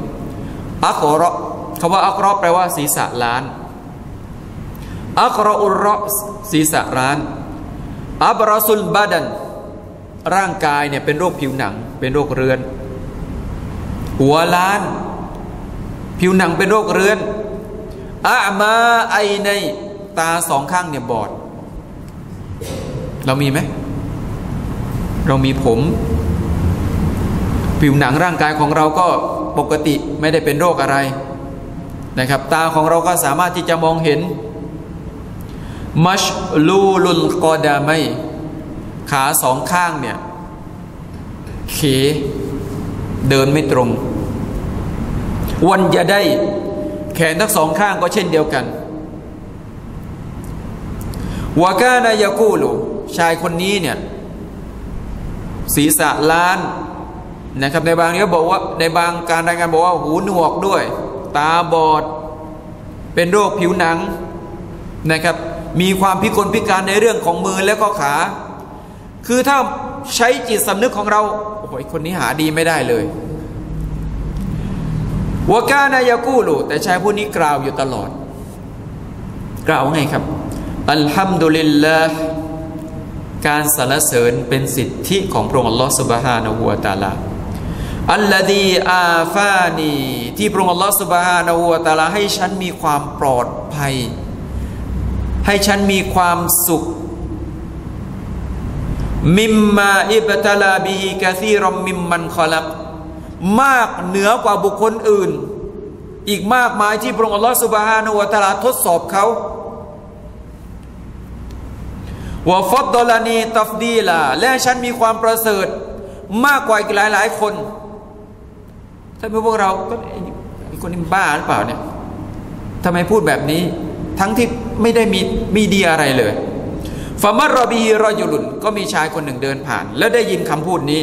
อักเราะคำว่าอักเราะแปลว่าศีรษะล้านอักเราะอุเราะศีรษะล้านอับรอซุลบาดันร่างกายเนี่ยเป็นโรคผิวหนังเป็นโรคเรื้อนหัวล้านผิวหนังเป็นโรคเรื้อนอะมาไอในตาสองข้างเนี่ยบอดเรามีไหมเรามีผมผิวหนังร่างกายของเราก็ปกติไม่ได้เป็นโรคอะไรนะครับตาของเราก็สามารถที่จะมองเห็นมัชลูลุลกอดามัยขาสองข้างเนี่ยเขเดินไม่ตรงวันจะได้แขนทั้งสองข้างก็เช่นเดียวกันวากานายากูลูชายคนนี้เนี่ยศีรษะล้านนะครับในบางนี้บอกว่าในบางการรายงานบอกว่าหูหนวกด้วยตาบอดเป็นโรคผิวหนังนะครับมีความพิกลพิการในเรื่องของมือและก็ขาคือถ้าใช้จิตสำนึกของเราโอ้โหคนนี้หาดีไม่ได้เลยวะกานายากูลูแต่ชายผู้นี้กล่าวอยู่ตลอดกล่าวไงครับอัลฮัมดุลิลลาห์การสรรเสริญเป็นสิทธิของพระองค์อัลลอฮฺซุบฮานะฮูวะตะอาลาอัลลอฮีอาฟานีที่พระองค์อัลลอฮฺซุบฮานะฮูวะตะอาลาให้ฉันมีความปลอดภัยให้ฉันมีความสุขมิมมาอิบตะลาบิฮิกะซีรอมมิมมันคอลักมากเหนือกว่าบุคคลอื่นอีกมากมายที่พระองค์อัลลอฮฺซุบฮานะฮูวะตะอาลาทดสอบเขา วะฟัดดอลานีตัฟดีลาและฉันมีความประเสริฐมากกว่าอีกหลายหลายคนถ้าเป็นพวกเราก็ไอ้คนนี้บ้าหรือเปล่าเนี่ยทำไมพูดแบบนี้ทั้งที่ไม่ได้มีมีดีอะไรเลยฟะมัรรบีรอจุลุนก็มีชายคนหนึ่งเดินผ่านแล้วได้ยินคำพูดนี้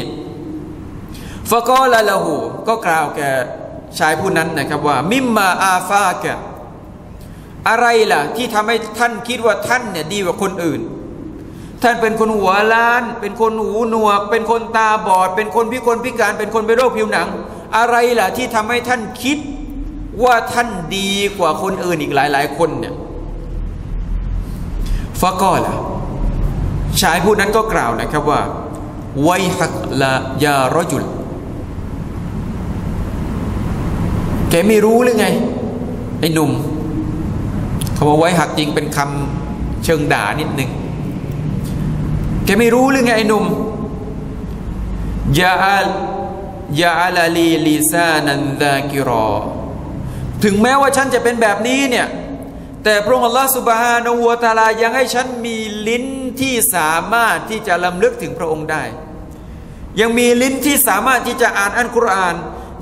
ฟะกอลาละหูก็กล่าวแก่ชายผู้นั้นนะครับว่ามิมมาอาฟากะอะไรล่ะที่ทำให้ท่านคิดว่าท่านเนี่ยดีกว่าคนอื่นท่านเป็นคนหัวล้านเป็นคนหูหนวกเป็นคนตาบอดเป็นคนพิกลพิการเป็นคนเป็นโรคผิวหนังอะไรล่ะที่ทำให้ท่านคิดว่าท่านดีกว่าคนอื่นอีกหลายๆคนเนี่ยฟะกอละชายผู้นั้นก็กล่าวนะครับว่าไวฮักลายารอจุลแกไม่รู้หรือไงไอ้หนุ่มเขาบอกไวฮักจริงเป็นคำเชิงด่านิดนึงแกไม่รู้หรือไงไอ้หนุ่มยาอัลยาอัลลีลิซานันดากิรอถึงแม้ว่าฉันจะเป็นแบบนี้เนี่ยแต่พระองค์อัลลอฮฺซุบฮานะฮูวะตะอาลายังให้ฉันมีลิ้นที่สามารถที่จะลำลึกถึงพระองค์ได้ยังมีลิ้นที่สามารถที่จะอ่านอัลกุรอาน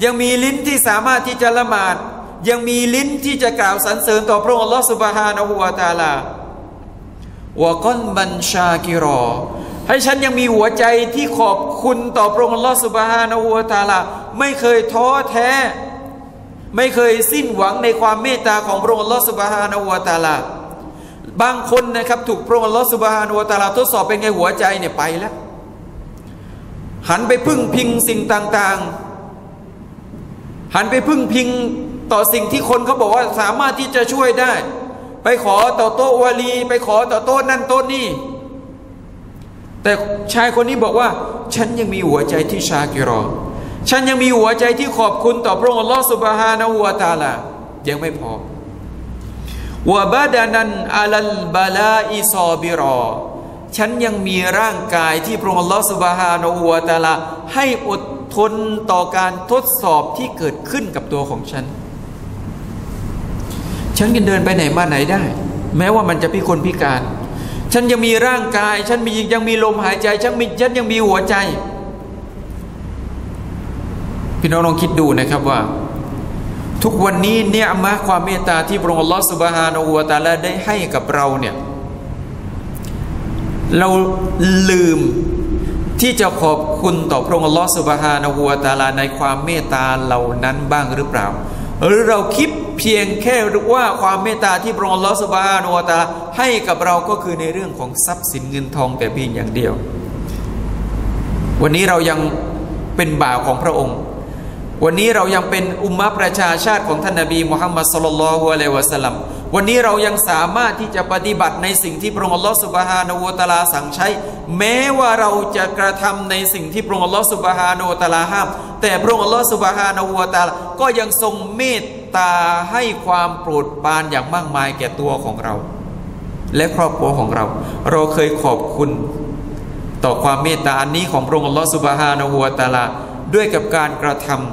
ยังมีลิ้นที่สามารถที่จะละหมาดยังมีลิ้นที่จะกล่าวสรรเสริญต่อพระองค์อัลลอฮฺซุบฮานะฮูวะตะอาลาวะกอนบันชากิรอให้ฉันยังมีหัวใจที่ขอบคุณต่อพระองค์อัลลอฮฺซุบฮานะฮูวะตะอาลาไม่เคยท้อแท้ไม่เคยสิ้นหวังในความเมตตาของพระองค์อัลลอฮฺซุบฮานะฮูวะตะอาลาบางคนนะครับถูกพระองค์อัลลอฮฺซุบฮานะฮูวะตะอาลาทดสอบเป็นไงหัวใจเนี่ยไปแล้วหันไปพึ่งพิงสิ่งต่างๆหันไปพึ่งพิงต่อสิ่งที่คนเขาบอกว่าสามารถที่จะช่วยได้ไปขอต่อโต๊ะวะลีไปขอต่อโต๊ะนั่นโต๊ะนี่แต่ชายคนนี้บอกว่าฉันยังมีหัวใจที่ชากิรอฉันยังมีหัวใจที่ขอบคุณต่อพระองค์อัลลอฮฺซุบฮานะฮูวะตะอาลายังไม่พอวะบะดานันอะลัลบะลาอิซอบิรอฉันยังมีร่างกายที่พระองค์อัลลอฮฺซุบฮานะฮูวะตะอาลาให้อดทนต่อการทดสอบที่เกิดขึ้นกับตัวของฉันฉันกินเดินไปไหนมาไหนได้แม้ว่ามันจะพิกลพิการฉันยังมีร่างกายฉันมียังมีลมหายใจฉันมีฉันยังมีหัวใจพี่น้องลองคิดดูนะครับว่าทุกวันนี้เนี่ยมาความเมตตาที่พระองค์อัลลอฮฺซุบฮานะฮูวะตะอาลาได้ให้กับเราเนี่ยเราลืมที่จะขอบคุณต่อพระองค์อัลลอฮฺซุบฮานะฮูวะตะอาลาในความเมตตาเหล่านั้นบ้างหรือเปล่าหรือเราคิดเพียงแค่ว่าความเมตตาที่พระองค์อัลลอฮฺซุบฮานะฮูวะตะอาลาให้กับเราก็คือในเรื่องของทรัพย์สินเงินทองแต่เพียงอย่างเดียววันนี้เรายังเป็นบ่าวของพระองค์วันนี้เรายังเป็นอุมมะประชาชาติของท่านนบีมุฮัมมัดศ็อลลัลลอฮุอะลัยฮิวะซัลลัมวันนี้เรายังสามารถที่จะปฏิบัติในสิ่งที่พระองค์อัลลอฮฺซุบฮานะฮูวะตะอาลาสั่งใช้แม้ว่าเราจะกระทำในสิ่งที่พระองค์อัลลอฮฺซุบฮานะฮูวะตะอาลาห้ามแต่พระองค์อัลลอฮฺซุบฮานะฮูวะตะอาลาก็ยังทรงเมตตาให้ความโปรดปรานอย่างมากมายแก่ตัวของเราและครอบครัวของเราเราเคยขอบคุณต่อความเมตตาอันนี้ของพระองค์อัลลอฮฺซุบฮานะฮูวะตะอาลาด้วยกับการกระทำ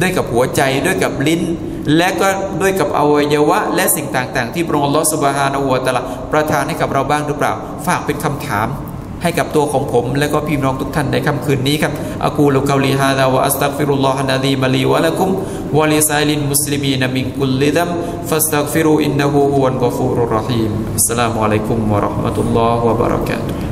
ด้วยกับหัวใจด้วยกับลิ้นและก็ด้วยกับอวัยวะและสิ่งต่างๆที่พระองค์อัลลอฮฺซุบฮานะฮูวะตะอาลาประทานให้กับเราบ้างหรือเปล่าฝากเป็นคำถามให้กับตัวของผมและก็พี่น้องทุกท่านในค่ำคืนนี้ครับอะกูลุกอลีฮาซาวะอัสตัฆฟิรุลลอฮะนะซีมะลีวะละกุมวะลิซาอิลิลมุสลิมีนมินกุลลิซัมฟัสตัฆฟิรูอินนะฮูฮุวัลกอฟูรุรเราะฮีมอัสสลามุอะลัยกุมวะเราะห์มะตุลลอฮ์วะบะเราะกาตุฮ์